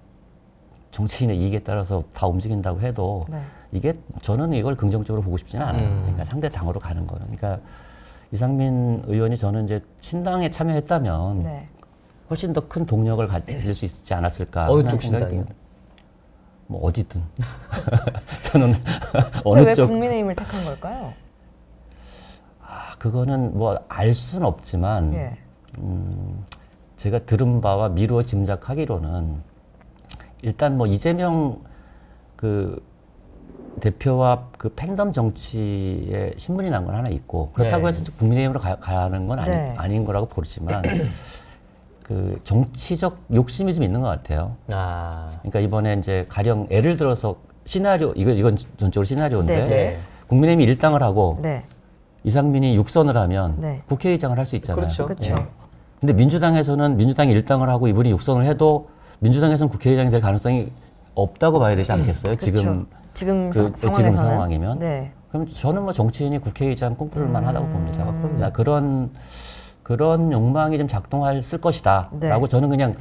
정치인의 이익에 따라서 다 움직인다고 해도 네. 이게 저는 이걸 긍정적으로 보고 싶지는 않아요. 음. 그러니까 상대 당으로 가는 거는. 그러니까 이상민 의원이 저는 이제 신당에 참여했다면 네. 훨씬 더 큰 동력을 가질 수 있지 않았을까. 어느 쪽 신당이요? 뭐 어디든. 저는 어느 왜 쪽. 왜 국민의힘을 택한 걸까요? 아 그거는 뭐 알 수는 없지만 예. 음, 제가 들은 바와 미루어 짐작하기로는 일단 뭐 이재명 그 대표와 그 팬덤 정치에 신문이 난 건 하나 있고 그렇다고 네. 해서 국민의힘으로 가, 가는 건 아니, 네. 아닌 거라고 보지만 그 정치적 욕심이 좀 있는 것 같아요. 아. 그러니까 이번에 이제 가령 예를 들어서 시나리오 이건 이건 전적으로 시나리오인데 네. 국민의힘이 일당을 하고 네. 이상민이 육선을 하면 네. 국회의장을 할 수 있잖아요. 그렇죠. 그렇죠. 예. 근데 민주당에서는 민주당이 일당을 하고 이분이 육선을 해도 민주당에서는 국회의장이 될 가능성이 없다고 봐야 되지 않겠어요? 그쵸. 지금 지금, 그, 지금 상황이면. 네. 그럼 저는 뭐 정치인이 국회의장 꿈꿀만 음... 하다고 봅니다. 그러니까 그런 그런 욕망이 좀 작동했을 것이다. 네. 라고 저는 그냥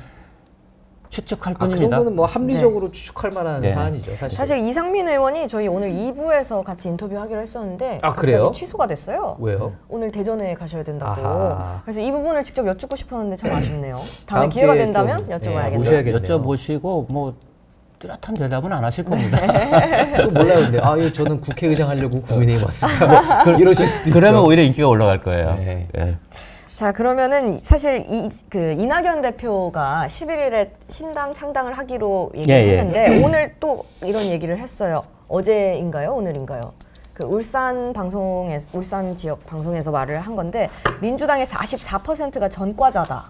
추측할 뿐입니다. 아, 그 정도는 뭐 합리적으로 네. 추측할 만한 네. 사안이죠. 사실. 사실 이상민 의원이 저희 오늘 이 부에서 같이 인터뷰하기로 했었는데 아, 그래요? 취소가 됐어요. 왜요? 오늘 대전에 가셔야 된다고. 아하. 그래서 이 부분을 직접 여쭙고 싶었는데 참 아쉽네요. 다음에 기회가 된다면 여쭤봐야겠네요. 여쭤보시고 뭐 뚜렷한 대답은 안 하실 겁니다. 또 몰라요. 근데 아, 예, 저는 국회의장 하려고 국민의힘 왔습니다. 뭐, 이러실 수도 그러면 있죠. 오히려 인기가 올라갈 거예요. 네. 네. 자 그러면은 사실 이, 그 이낙연 대표가 십일 일에 신당 창당을 하기로 얘기했는데 예, 예. 오늘 또 이런 얘기를 했어요. 어제인가요? 오늘인가요? 그 울산 방송에 울산 지역 방송에서 말을 한 건데 민주당의 사십사 퍼센트가 전과자다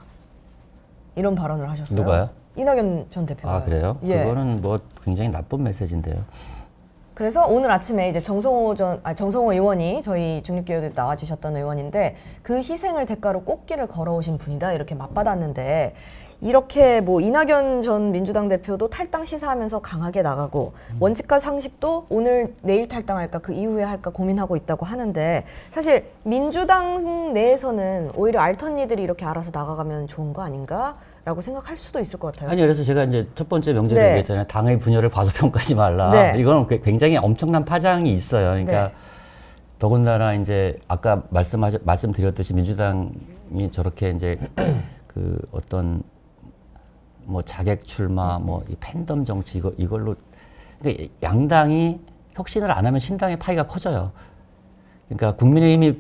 이런 발언을 하셨어요. 누가요? 이낙연 전 대표가요. 아 그래요? 예. 그거는 뭐 굉장히 나쁜 메시지인데요. 그래서 오늘 아침에 이제 정성호 전, 아, 정성호 의원이 저희 중립기획에 나와주셨던 의원인데 그 희생을 대가로 꽃길을 걸어오신 분이다 이렇게 맞받았는데 이렇게 뭐 이낙연 전 민주당 대표도 탈당 시사하면서 강하게 나가고 음. 원칙과 상식도 오늘 내일 탈당할까 그 이후에 할까 고민하고 있다고 하는데 사실 민주당 내에서는 오히려 알턴니들이 이렇게 알아서 나가가면 좋은 거 아닌가? 라고 생각할 수도 있을 것 같아요. 아니 그래서 제가 이제 첫 번째 명제를 네. 얘기했잖아요. 당의 분열을 과소평가하지 말라. 네. 이건 굉장히 엄청난 파장이 있어요. 그러니까 네. 더군다나 이제 아까 말씀하셨 말씀드렸듯이 민주당이 저렇게 이제 그 어떤 뭐 자객 출마, 뭐 이 팬덤 정치 이거 이걸로 그러니까 양당이 혁신을 안 하면 신당의 파이가 커져요. 그러니까 국민의힘이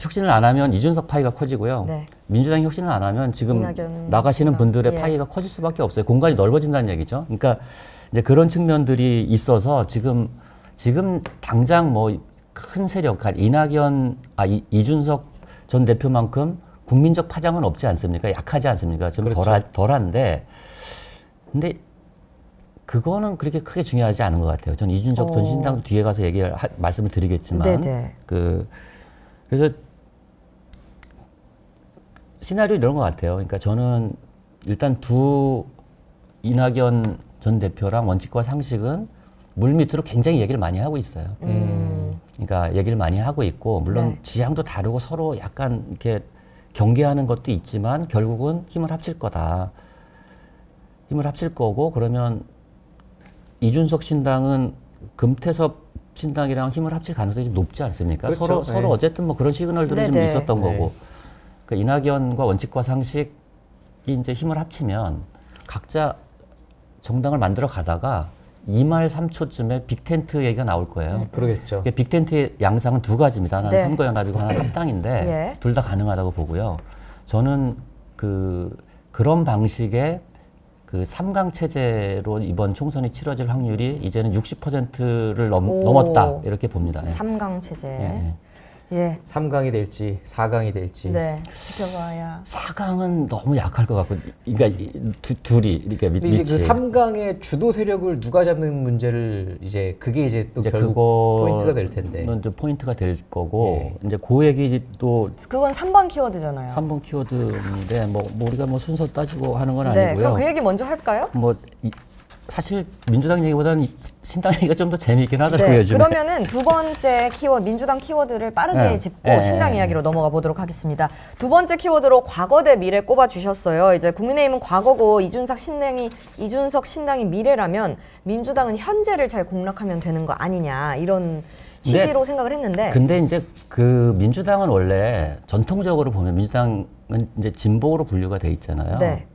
혁신을 안 하면 이준석 파이가 커지고요. 네. 민주당이 혁신을 안 하면 지금 이낙연... 나가시는 분들의 예. 파이가 커질 수밖에 없어요. 공간이 넓어진다는 얘기죠. 그러니까 이제 그런 측면들이 있어서 지금 지금 당장 뭐 큰 세력, 이낙연, 아 이, 이준석 전 대표만큼 국민적 파장은 없지 않습니까? 약하지 않습니까? 좀 그렇죠. 덜하, 덜한데, 근데 그거는 그렇게 크게 중요하지 않은 것 같아요. 전 이준석 오. 전 신당 뒤에 가서 얘기 말씀을 드리겠지만 네네. 그. 그래서 시나리오 이런 것 같아요. 그러니까 저는 일단 두 이낙연 전 대표랑 원칙과 상식은 물밑으로 굉장히 얘기를 많이 하고 있어요. 음. 그러니까 얘기를 많이 하고 있고 물론 네. 지향도 다르고 서로 약간 이렇게 경계하는 것도 있지만 결국은 힘을 합칠 거다. 힘을 합칠 거고 그러면 이준석 신당은 금태섭 신당이랑 힘을 합칠 가능성이 좀 높지 않습니까? 그렇죠. 서로 네. 서로 어쨌든 뭐 그런 시그널들이 네네. 좀 있었던 네. 거고 그러니까 이낙연과 원칙과 상식이 이제 힘을 합치면 각자 정당을 만들어 가다가 이말 삼초쯤에 빅텐트 얘기가 나올 거예요. 네. 그러겠죠. 그러니까 빅텐트의 양상은 두 가지입니다. 하나는 네. 선거 연합이고 하나는 합당인데 예. 둘 다 가능하다고 보고요. 저는 그 그런 방식의 그 삼강 체제로 이번 총선이 치러질 확률이 이제는 육십 퍼센트를 넘, 넘었다 이렇게 봅니다. 삼강 체제. 예, 예. 예. 삼 강이 될지 사 강이 될지. 네. 지켜봐야. 사 강은 너무 약할 것 같고, 그러니까 두, 둘이 그러니까 밑, 이제 그 삼 강의 주도 세력을 누가 잡는 문제를 이제 그게 이제 또 이제 결국 포인트가 될 텐데. 좀 포인트가 될 거고 예. 이제 그 얘기 또 그건 삼 번 키워드잖아요. 삼 번 키워드인데 뭐, 뭐 우리가 뭐 순서 따지고 하는 건 네, 아니고요. 그럼 그 얘기 먼저 할까요? 뭐 이, 사실 민주당 얘기보다는 신당 얘기가 좀 더 재미있긴 하더라고요. 네, 요즘에. 그러면은 두 번째 키워드, 민주당 키워드를 빠르게 네. 짚고 네. 신당 이야기로 넘어가 보도록 하겠습니다. 두 번째 키워드로 과거 대 미래 꼽아주셨어요. 이제 국민의힘은 과거고 이준석 신당이, 이준석 신당이 미래라면 민주당은 현재를 잘 공략하면 되는 거 아니냐 이런 취지로 근데, 생각을 했는데. 근데 이제 그 민주당은 원래 전통적으로 보면 민주당은 이제 진보로 분류가 돼 있잖아요. 네.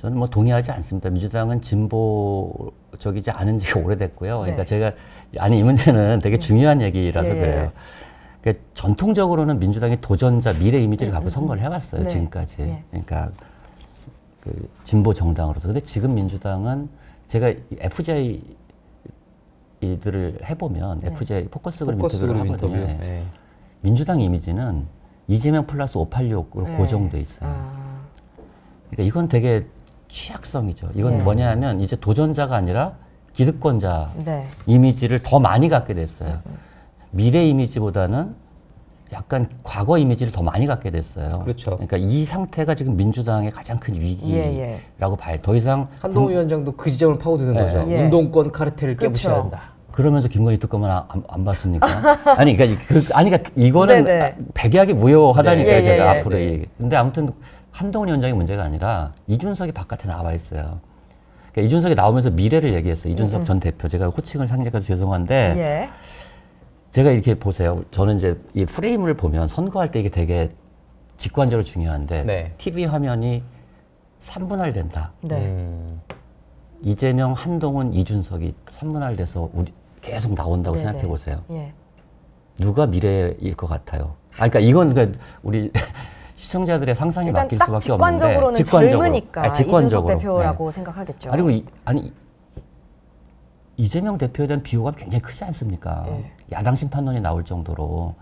저는 뭐 동의하지 않습니다. 민주당은 진보적이지 않은 지가 오래됐고요. 그러니까 네. 제가 아니 이 문제는 되게 중요한 얘기라서 네. 그래요. 그러니까 전통적으로는 민주당이 도전자, 미래 이미지를 갖고 선거를 해왔어요. 네. 지금까지. 네. 그러니까 그 진보 정당으로서. 근데 지금 민주당은 제가 에프지아이 들을 해보면 네. 에프지아이 포커스 그룹 인터뷰를 하거든요. 인터뷰. 네. 민주당 이미지는 이재명 플러스 오팔육으로 네. 고정돼 있어요. 아. 그러니까 이건 되게 취약성이죠. 이건 예. 뭐냐 하면 이제 도전자가 아니라 기득권자 네. 이미지를 더 많이 갖게 됐어요. 미래 이미지보다는 약간 과거 이미지를 더 많이 갖게 됐어요. 그렇죠. 그러니까 이 상태가 지금 민주당의 가장 큰 위기라고 예, 예. 봐요. 더 이상 한동훈 군... 위원장도 그 지점을 파고드는 예. 거죠. 예. 운동권 카르텔을 깨부셔야 그렇죠. 한다. 그러면서 김건희 특검은 안, 안 봤습니까? 아니, 그러니까 그, 아니, 그러니까 이거는 백약이 무효하다니까요. 네. 제가 예, 예, 앞으로 예. 얘기. 근데 아무튼. 한동훈 위원장의 문제가 아니라 이준석이 바깥에 나와 있어요. 그러니까 이준석이 나오면서 미래를 얘기했어요. 이준석 음. 전 대표. 제가 호칭을 상대해서 죄송한데 예. 제가 이렇게 보세요. 저는 이제 이 프레임을 보면 선거할 때 이게 되게 직관적으로 중요한데 네. 티비 화면이 삼분할 된다. 네. 음. 이재명, 한동훈, 이준석이 삼분할 돼서 우리 계속 나온다고 네네. 생각해 보세요. 예. 누가 미래일 것 같아요? 아, 그러니까 이건 그러니까 우리... 시청자들의 상상이 맡길 수밖에 직관적으로는 없는데 직관적으로는 젊으니까 아니, 직관적으로. 이준석 대표라고 네. 생각하겠죠. 그리고 이, 아니 이재명 대표에 대한 비호가 굉장히 크지 않습니까? 네. 야당 심판론이 나올 정도로.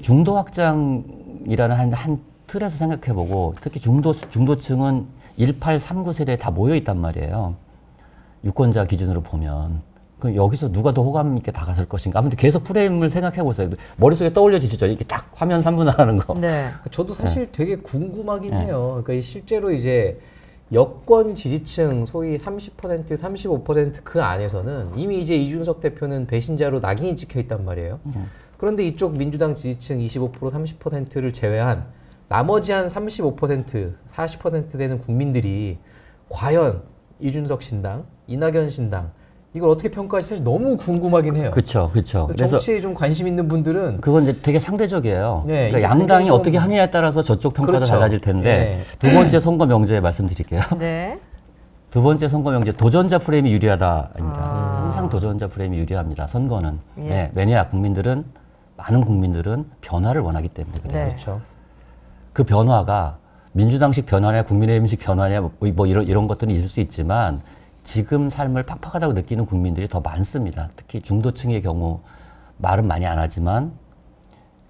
중도 확장이라는 한, 한 틀에서 생각해보고 특히 중도, 중도층은 일팔, 삼구 세대에 다 모여있단 말이에요. 유권자 기준으로 보면. 그럼 여기서 누가 더 호감 있게 다가설 것인가? 아무튼 계속 프레임을 생각해 보세요. 머릿속에 떠올려지시죠? 이렇게 딱 화면 삼분하는 거. 네. 저도 사실 네. 되게 궁금하긴 네. 해요. 그러니까 실제로 이제 여권 지지층 소위 삼십 퍼센트, 삼십오 퍼센트 그 안에서는 이미 이제 이준석 대표는 배신자로 낙인이 찍혀 있단 말이에요. 네. 그런데 이쪽 민주당 지지층 이십오 퍼센트, 삼십 퍼센트를 제외한 나머지 한 삼십오 퍼센트, 사십 퍼센트 되는 국민들이 과연 이준석 신당, 이낙연 신당 이걸 어떻게 평가할지 사실 너무 궁금하긴 해요. 그렇죠, 그렇죠. 정치에 좀 관심 있는 분들은 그건 이제 되게 상대적이에요. 네, 그러니까 양당이 좀... 어떻게 하느냐에 따라서 저쪽 평가도 그렇죠. 달라질 텐데 네. 두 번째 선거 명제 말씀드릴게요. 네. 두 번째 선거 명제 도전자 프레임이 유리하다입니다. 아. 항상 도전자 프레임이 유리합니다. 선거는 예. 네, 왜냐 국민들은 많은 국민들은 변화를 원하기 때문에 그래요. 네. 그렇죠. 그 변화가 민주당식 변화냐 국민의힘식 변화냐 뭐, 뭐 이런 이런 것들은 있을 수 있지만. 지금 삶을 팍팍하다고 느끼는 국민들이 더 많습니다. 특히 중도층의 경우 말은 많이 안 하지만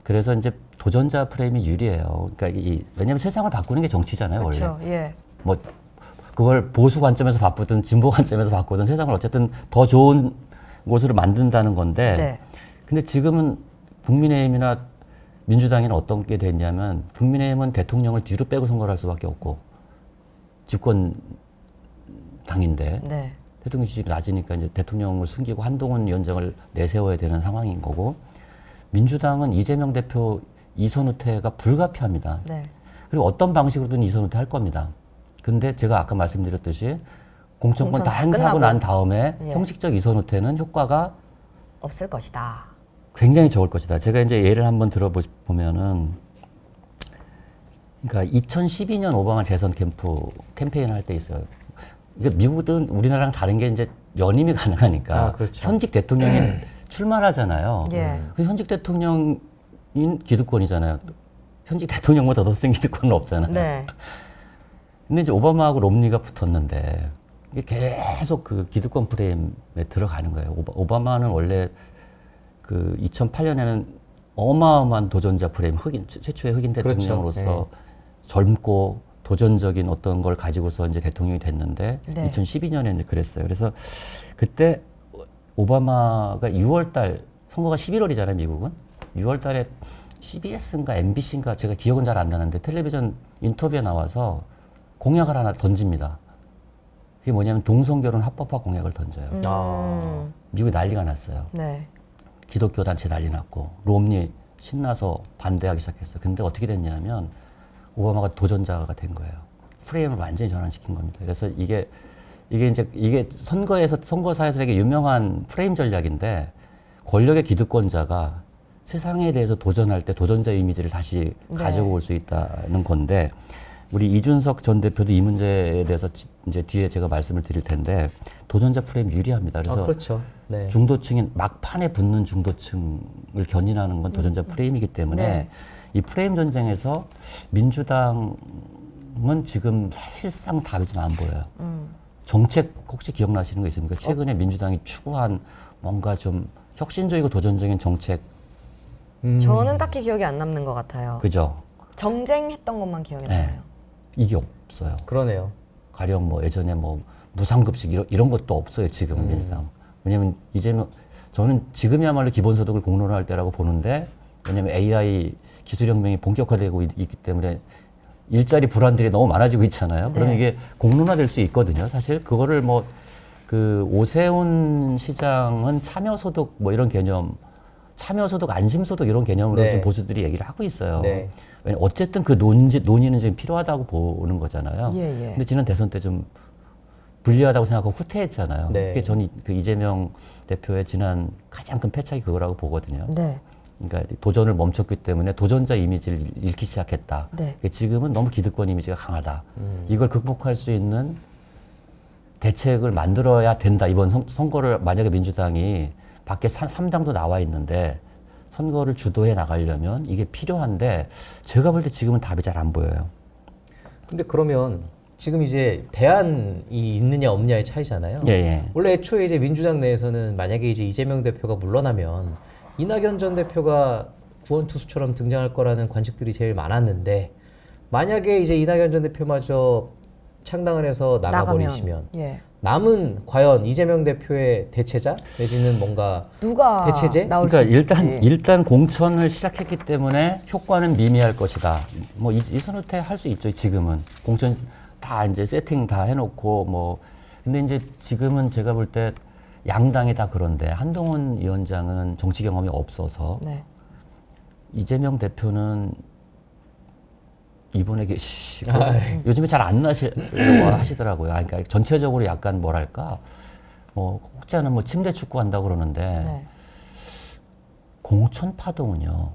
그래서 이제 도전자 프레임이 유리해요. 그러니까 이 왜냐하면 세상을 바꾸는 게 정치잖아요, 그렇죠. 원래. 예. 뭐 그걸 보수 관점에서 바꾸든 진보 관점에서 바꾸든 세상을 어쨌든 더 좋은 곳으로 만든다는 건데. 네. 근데 지금은 국민의힘이나 민주당에는 어떤 게 됐냐면 국민의힘은 대통령을 뒤로 빼고 선거를 할 수밖에 없고 집권 당인데 네. 대통령 지지율이 낮으니까 이제 대통령을 숨기고 한동훈 위원장을 내세워야 되는 상황인 거고 민주당은 이재명 대표 이선후퇴가 불가피합니다. 네. 그리고 어떤 방식으로든 이선후퇴 할 겁니다. 근데 제가 아까 말씀드렸듯이 공천권 공천 다 행사하고 끝나고. 난 다음에 예. 형식적 이선후퇴는 효과가 없을 것이다. 굉장히 적을 것이다. 제가 이제 예를 한번 들어보면은 그러니까 이천십이 년 오바마 재선 캠프 캠페인을 할 때 있어요. 미국은 우리나라랑 다른 게 이제 연임이 가능하니까 아, 그렇죠. 현직 대통령이 네. 출마하잖아요. 예. 현직 대통령인 기득권이잖아요. 현직 대통령보다 더 센 기득권은 없잖아요. 네. 근데 이제 오바마하고 롬니가 붙었는데 이게 계속 그 기득권 프레임에 들어가는 거예요. 오바, 오바마는 원래 그 이천팔 년에는 어마어마한 도전자 프레임, 흑인, 최초의 흑인 대통령으로서 그렇죠. 네. 젊고 도전적인 어떤 걸 가지고서 이제 대통령이 됐는데 네. 이천십이 년에 이제 그랬어요. 그래서 그때 오바마가 유월 달 선거가 십일월이잖아요, 미국은. 유월 달에 씨비에스인가 엠비씨인가 제가 기억은 잘 안 나는데 텔레비전 인터뷰에 나와서 공약을 하나 던집니다. 그게 뭐냐면 동성결혼 합법화 공약을 던져요. 음. 아. 미국이 난리가 났어요. 네. 기독교 단체 난리 났고 롬니 신나서 반대하기 시작했어요. 근데 어떻게 됐냐면 오바마가 도전자가 된 거예요. 프레임을 완전히 전환시킨 겁니다. 그래서 이게 이게 이제 이게 선거에서 선거사에서 되게 유명한 프레임 전략인데 권력의 기득권자가 세상에 대해서 도전할 때 도전자 이미지를 다시 네. 가져올 수 있다는 건데 우리 이준석 전 대표도 이 문제에 대해서 이제 뒤에 제가 말씀을 드릴 텐데 도전자 프레임 유리합니다. 그래서 아, 그렇죠. 네. 중도층인 막판에 붙는 중도층을 견인하는 건 도전자 프레임이기 때문에 네. 이 프레임 전쟁에서 민주당은 지금 사실상 답이 좀 안 보여요. 음. 정책 혹시 기억나시는 거 있습니까? 최근에 어? 민주당이 추구한 뭔가 좀 혁신적이고 도전적인 정책. 음. 저는 딱히 기억이 안 남는 것 같아요. 그죠? 정쟁했던 것만 기억이 네. 나요. 이게 없어요. 그러네요. 가령 뭐 예전에 뭐 무상급식 이런, 이런 것도 없어요, 지금 음. 민주당. 왜냐면 이재명, 저는 지금이야말로 기본소득을 공론화할 때라고 보는데 왜냐면 에이아이 기술혁명이 본격화되고 있, 있기 때문에 일자리 불안들이 너무 많아지고 있잖아요. 네. 그러면 이게 공론화될 수 있거든요. 사실 그거를 뭐 그 오세훈 시장은 참여소득 뭐 이런 개념 참여소득, 안심소득 이런 개념으로 네. 지금 보수들이 얘기를 하고 있어요. 네. 왜냐면 어쨌든 그 논지, 논의는 지금 필요하다고 보는 거잖아요. 예, 예. 근데 지난 대선 때 좀 불리하다고 생각하고 후퇴했잖아요. 네. 그게 저는 그 이재명 대표의 지난 가장 큰 패착이 그거라고 보거든요. 네. 그러니까 도전을 멈췄기 때문에 도전자 이미지를 잃기 시작했다. 네. 그러니까 지금은 너무 기득권 이미지가 강하다. 음. 이걸 극복할 수 있는 대책을 만들어야 된다. 이번 선, 선거를 만약에 민주당이 밖에 삼 당도 나와 있는데 선거를 주도해 나가려면 이게 필요한데 제가 볼 때 지금은 답이 잘 안 보여요. 근데 그러면 지금 이제 대안이 있느냐 없느냐의 차이잖아요. 예, 예. 원래 애초에 이제 민주당 내에서는 만약에 이제 이재명 대표가 물러나면 이낙연 전 대표가 구원투수처럼 등장할 거라는 관측들이 제일 많았는데 만약에 이제 이낙연 전 대표마저 창당을 해서 나가버리시면 예. 남은 과연 이재명 대표의 대체자 내지는 뭔가 누가 대체제? 나올 그러니까 수 있을지. 일단 일단 공천을 시작했기 때문에 효과는 미미할 것이다. 뭐 이 선후퇴 할 수 있죠. 지금은 공천 다 이제 세팅 다 해놓고 뭐 근데 이제 지금은 제가 볼 때 양당이 다 그런데 한동훈 위원장은 정치 경험이 없어서 네. 이재명 대표는 이번에 계시고 아, 요즘에 잘 안 나시려고 하시더라고요. 그러니까 전체적으로 약간 뭐랄까 뭐 혹자는 뭐 침대 축구한다 그러는데 네. 공천 파동은요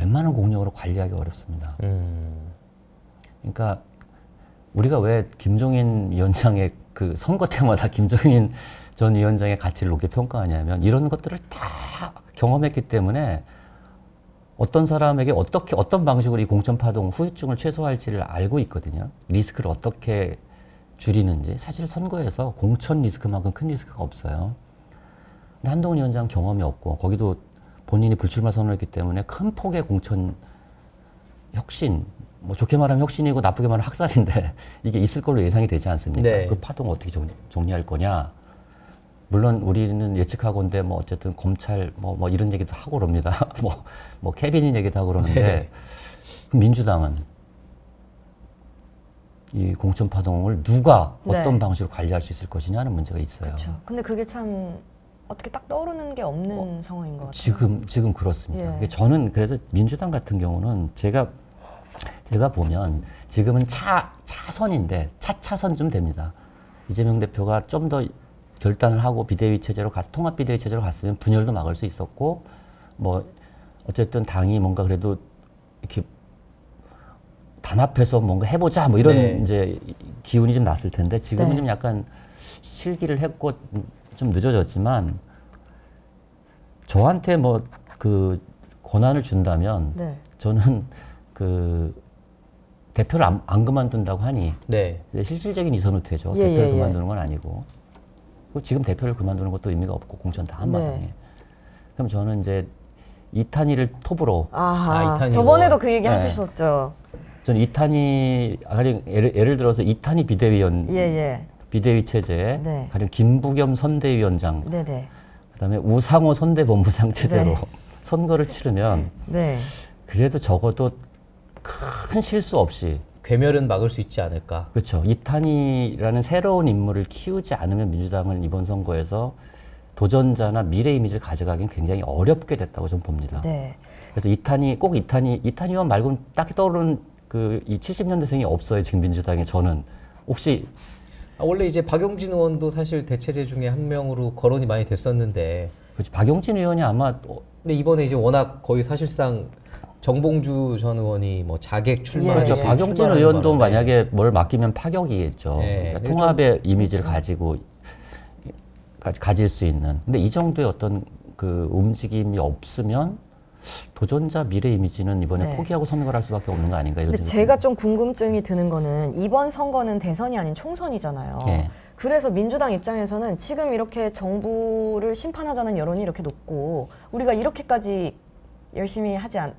웬만한 공력으로 관리하기 어렵습니다. 음. 그러니까 우리가 왜 김종인 위원장의 그 선거 때마다 김종인 전 위원장의 가치를 높게 평가하냐면 이런 것들을 다 경험했기 때문에. 어떤 사람에게 어떻게 어떤 방식으로 이 공천 파동 후유증을 최소화할지를 알고 있거든요. 리스크를 어떻게 줄이는지 사실 선거에서 공천 리스크만큼 큰 리스크가 없어요. 근데 한동훈 위원장 경험이 없고 거기도 본인이 불출마 선언했기 때문에 큰 폭의 공천 혁신, 뭐 좋게 말하면 혁신이고 나쁘게 말하면 학살인데 이게 있을 걸로 예상이 되지 않습니까? 네. 그 파동 어떻게 정리, 정리할 거냐? 물론 우리는 예측하건데 뭐 어쨌든 검찰 뭐, 뭐 이런 얘기도 하고 그럽니다. 뭐, 뭐 케빈인 얘기도 하고 그러는데 네. 민주당은 이 공천 파동을 누가 어떤 네. 방식으로 관리할 수 있을 것이냐는 문제가 있어요. 그렇죠. 근데 그게 참 어떻게 딱 떠오르는 게 없는 어, 상황인 것 같아요. 지금 지금 그렇습니다. 예. 저는 그래서 민주당 같은 경우는 제가 제가 보면 지금은 차 차선인데 차차선쯤 됩니다. 이재명 대표가 좀 더 결단을 하고 비대위 체제로 가서 통합 비대위 체제로 갔으면 분열도 막을 수 있었고 뭐 어쨌든 당이 뭔가 그래도 이렇게 단합해서 뭔가 해보자 뭐 이런 네. 이제 기운이 좀 났을 텐데 지금은 네. 좀 약간 실기를 했고 좀 늦어졌지만 저한테 뭐 그 권한을 준다면 네. 저는 그 대표를 안, 안 그만둔다고 하니 네. 실질적인 이선후퇴죠. 예, 대표를 예, 예. 그만두는 건 아니고. 지금 대표를 그만두는 것도 의미가 없고 공천 다 한 마당에. 네. 그럼 저는 이제 이탄희를 톱으로. 아하, 아, 저번에도 그 얘기 네. 하셨었죠. 저는 이탄희, 가령 예를, 예를 들어서 이탄희 비대위원, 예, 예. 비대위 체제에 네. 가령 김부겸 선대위원장, 네, 네. 그다음에 우상호 선대본부장 체제로 네. 선거를 치르면 네. 그래도 적어도 큰 실수 없이 괴멸은 막을 수 있지 않을까. 그렇죠. 이탄희라는 새로운 인물을 키우지 않으면 민주당은 이번 선거에서 도전자나 미래 이미지를 가져가긴 굉장히 어렵게 됐다고 저는 봅니다. 네. 그래서 이탄희, 꼭 이탄희, 이탄희만 말고는 딱히 떠오르는 그 이 칠십 년대생이 없어요. 지금 민주당에 저는. 혹시 아, 원래 이제 박용진 의원도 사실 대체제 중에 한 명으로 거론이 많이 됐었는데. 그렇죠. 박용진 의원이 아마. 어, 근데 이번에 이제 워낙 거의 사실상 정봉주 전 의원이 뭐 자객 출마. 예, 그렇죠. 예, 박용진 의원도 만약에 뭘 맡기면 파격이겠죠. 예, 그러니까 통합의 이미지를 가지고 가질 수 있는. 근데 이 정도의 어떤 그 움직임이 없으면 도전자 미래 이미지는 이번에 네. 포기하고 선거를 할 수밖에 없는 거 아닌가 이런. 근데 제가 좀 궁금증이 드는 거는 이번 선거는 대선이 아닌 총선이잖아요. 예. 그래서 민주당 입장에서는 지금 이렇게 정부를 심판하자는 여론이 이렇게 높고 우리가 이렇게까지 열심히 하지 않.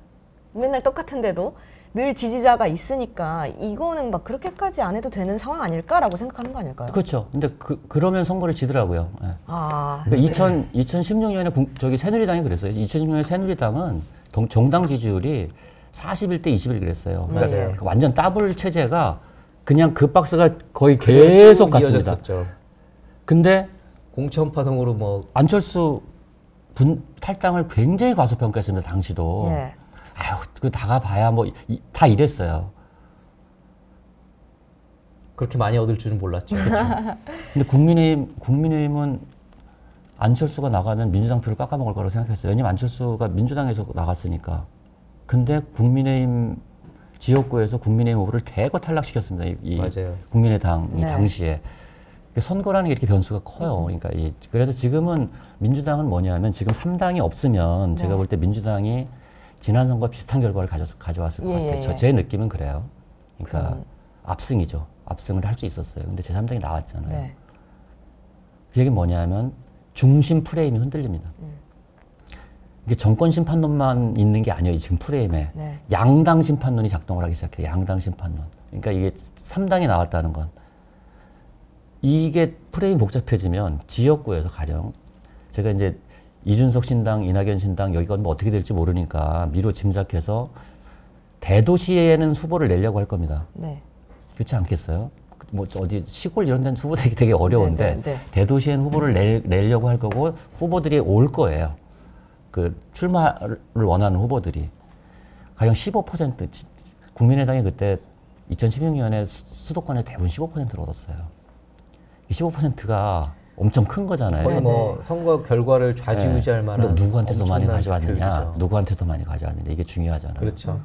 맨날 똑같은데도 늘 지지자가 있으니까 이거는 막 그렇게까지 안 해도 되는 상황 아닐까라고 생각하는 거 아닐까요? 그렇죠. 근데 그, 그러면 선거를 지더라고요. 네. 아, 그러니까 네. 이천십육 년에 국, 저기 새누리당이 그랬어요. 이천십육 년에 새누리당은 동, 정당 지지율이 사십일 대 이십일 그랬어요. 그러니까 맞아요. 완전 더블 체제가 그냥 그 박스가 거의 계속 갔습니다. 이어졌었죠. 근데 공천파동으로 뭐 안철수 분, 탈당을 굉장히 과소평가했습니다. 당시도. 예. 아유, 그 나가봐야 뭐 다 이랬어요. 그렇게 많이 얻을 줄은 몰랐죠. 그렇죠. 근데 국민의힘, 국민의힘은 안철수가 나가면 민주당 표를 깎아먹을 거라고 생각했어요. 왜냐면 안철수가 민주당에서 나갔으니까. 근데 국민의힘 지역구에서 국민의힘 후보를 대거 탈락시켰습니다. 이, 이 맞아요. 국민의당 이 네. 당시에. 선거라는 게 이렇게 변수가 커요. 그러니까 이, 그래서 지금은 민주당은 뭐냐면 지금 삼 당이 없으면 네. 제가 볼 때 민주당이 지난 선거 비슷한 결과를 가져서, 가져왔을 예, 것 같아요. 예. 저, 제 느낌은 그래요. 그러니까 음. 압승이죠. 압승을 할 수 있었어요. 근데 제삼 당이 나왔잖아요. 네. 그 얘기는 뭐냐면 중심 프레임이 흔들립니다. 음. 이게 정권 심판론만 있는 게 아니에요. 지금 프레임에. 네. 양당 심판론이 작동을 하기 시작해요. 양당 심판론. 그러니까 이게 삼 당이 나왔다는 건 이게 프레임이 복잡해지면 지역구에서 가령 제가 이제 이준석 신당, 이낙연 신당 여기가 뭐 어떻게 될지 모르니까 미로 짐작해서 대도시에는 후보를 내려고 할 겁니다. 네. 그렇지 않겠어요? 뭐 어디 시골 이런 데는 후보 되게 되게 어려운데 네, 네, 네. 대도시에는 후보를 내, 내려고 할 거고 후보들이 올 거예요. 그 출마를 원하는 후보들이. 가령 십오 퍼센트 국민의당이 그때 이천십육 년에 수도권에서 대부분 십오 퍼센트를 얻었어요. 십오 퍼센트가 엄청 큰 거잖아요. 거의 뭐 네. 선거 결과를 좌지우지할 네. 만한. 누구한테도 많이 가져왔느냐, 교육이죠. 누구한테도 많이 가져왔느냐 이게 중요하잖아요. 그렇죠.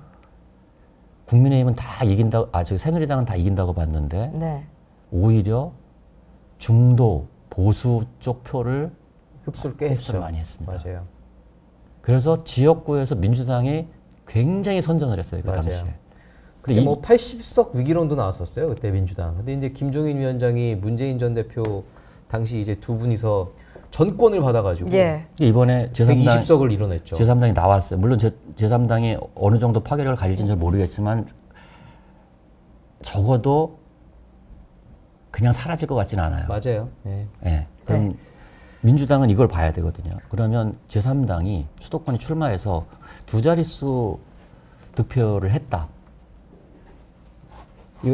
국민의힘은 다 이긴다, 아, 즉 새누리당은 다 이긴다고 봤는데 네. 오히려 중도 보수 쪽 표를 흡수를 꽤 흡수를 많이 했습니다. 맞아요. 그래서 지역구에서 민주당이 굉장히 선전을 했어요 그 맞아요. 당시에. 근데 뭐 팔십 석 위기론도 나왔었어요 그때 민주당. 근데 이제 김종인 위원장이 문재인 전 대표 당시 이제 두 분이서 전권을 받아가지고 예. 이번에 백이십 석을 이뤄냈죠. 제삼 당이 나왔어요. 물론 제, 제삼 당이 어느 정도 파괴력을 가질지는 잘 모르겠지만 적어도 그냥 사라질 것 같지는 않아요. 맞아요. 예. 예. 그럼 네. 민주당은 이걸 봐야 되거든요. 그러면 제삼 당이 수도권에 출마해서 두 자릿수 득표를 했다. 이거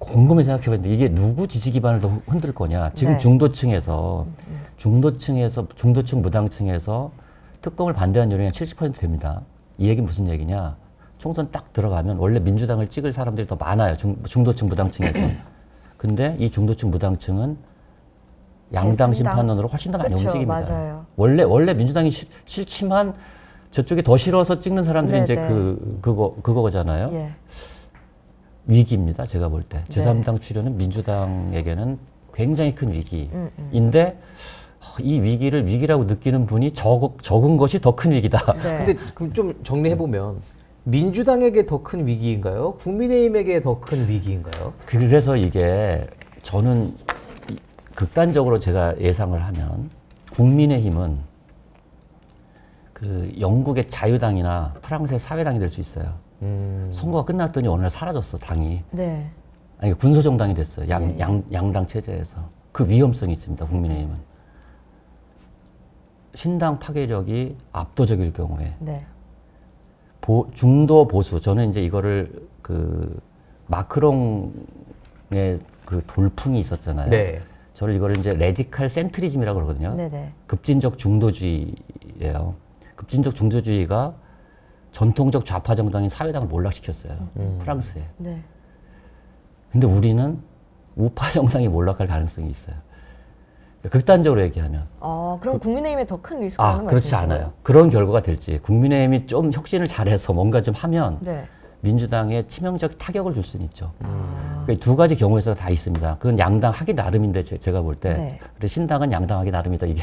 곰곰이 생각해봤는데 이게 누구 지지 기반을 더 흔들 거냐. 지금 네. 중도층에서 중도층에서 중도층 무당층에서 특검을 반대한 여론이 칠십 퍼센트 됩니다. 이 얘기는 무슨 얘기냐. 총선 딱 들어가면 원래 민주당을 찍을 사람들이 더 많아요. 중, 중도층 무당층에서. 근데 이 중도층 무당층은 양당 심판론으로 훨씬 더 많이 그쵸, 움직입니다. 맞아요. 원래 원래 민주당이 시, 싫지만 저쪽이 더 싫어서 찍는 사람들이 네, 이제 네. 그 그거 그거잖아요. 예. 위기입니다. 제가 볼 때. 제삼 당 네. 출연은 민주당에게는 굉장히 큰 위기인데 이 위기를 위기라고 느끼는 분이 적, 적은 것이 더 큰 위기다. 네. 근데 그럼 좀 정리해보면 민주당에게 더 큰 위기인가요? 국민의힘에게 더 큰 위기인가요? 그래서 이게 저는 극단적으로 제가 예상을 하면 국민의힘은 그 영국의 자유당이나 프랑스의 사회당이 될 수 있어요. 음. 선거가 끝났더니 오늘 사라졌어, 당이. 네. 아니, 군소정당이 됐어요. 양, 네. 양, 양당 체제에서. 그 위험성이 있습니다, 국민의힘은. 신당 파괴력이 압도적일 경우에. 네. 보, 중도 보수, 저는 이제 이거를 그 마크롱의 그 돌풍이 있었잖아요. 네. 저는 이거를 이제 레디칼 센트리즘이라고 그러거든요. 네네. 급진적 중도주의예요. 급진적 중도주의가 전통적 좌파 정당인 사회당을 몰락시켰어요. 음. 프랑스에. 네. 근데 우리는 우파 정당이 몰락할 가능성이 있어요. 극단적으로 얘기하면. 아, 그럼 그, 국민의힘에 더 큰 리스크가 있는 거죠? 아, 그렇지 않아요. 그런 결과가 될지. 국민의힘이 좀 혁신을 잘해서 뭔가 좀 하면 네. 민주당에 치명적 타격을 줄 수는 있죠. 아. 그러니까 두 가지 경우에서 다 있습니다. 그건 양당 하기 나름인데 제, 제가 볼 때 네. 그래서 신당은 양당 하기 나름이다. 이게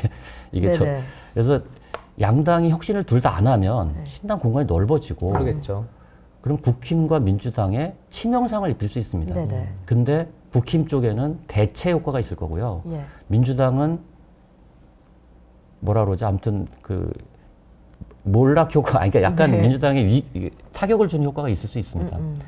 이게 저, 그래서 양당이 혁신을 둘 다 안 하면 네. 신당 공간이 넓어지고 그러겠죠. 그럼 국힘과 민주당에 치명상을 입힐 수 있습니다. 네네. 근데 국힘 쪽에는 대체 효과가 있을 거고요. 예. 민주당은 뭐라 그러지? 아무튼 그 몰락 효과, 아니, 그러니까 약간 네. 민주당에 위, 타격을 주는 효과가 있을 수 있습니다. 음, 음.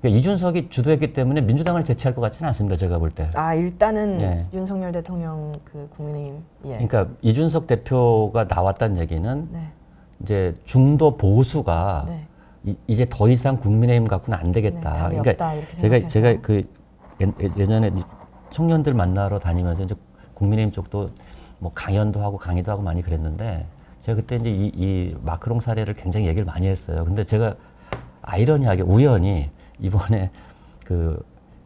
그러니까 이준석이 주도했기 때문에 민주당을 대체할 것 같지는 않습니다. 제가 볼 때. 아, 일단은 예. 윤석열 대통령 그 국민의힘. 예. 그러니까 이준석 대표가 나왔다는 얘기는 네. 이제 중도 보수가 네. 이, 이제 더 이상 국민의힘 갖고는 안 되겠다. 네, 답이 없다, 그러니까 이렇게 제가 제가 그 예전에 청년들 만나러 다니면서 이제 국민의힘 쪽도 뭐 강연도 하고 강의도 하고 많이 그랬는데. 제가 그때 이제 이, 이 마크롱 사례를 굉장히 얘기를 많이 했어요. 근데 제가 아이러니하게 우연히 이번에 그,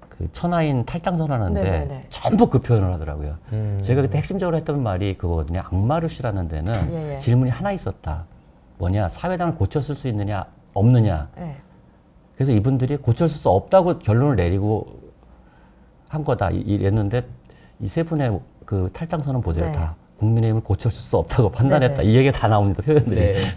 그 천하인 탈당 선언하는데 네네네. 전부 그 표현을 하더라고요. 음. 제가 그때 핵심적으로 했던 말이 그거거든요. 악마르시라는 데는 예예. 질문이 하나 있었다. 뭐냐, 사회당을 고쳤을 수 있느냐, 없느냐. 예. 그래서 이분들이 고쳤을 수 없다고 결론을 내리고 한 거다. 이랬는데 이 세 분의 그 탈당 선언 보세요. 네. 다. 국민의힘을 고칠 수 없다고 판단했다. 네네. 이 얘기가 다 나옵니다, 표현들이. 네.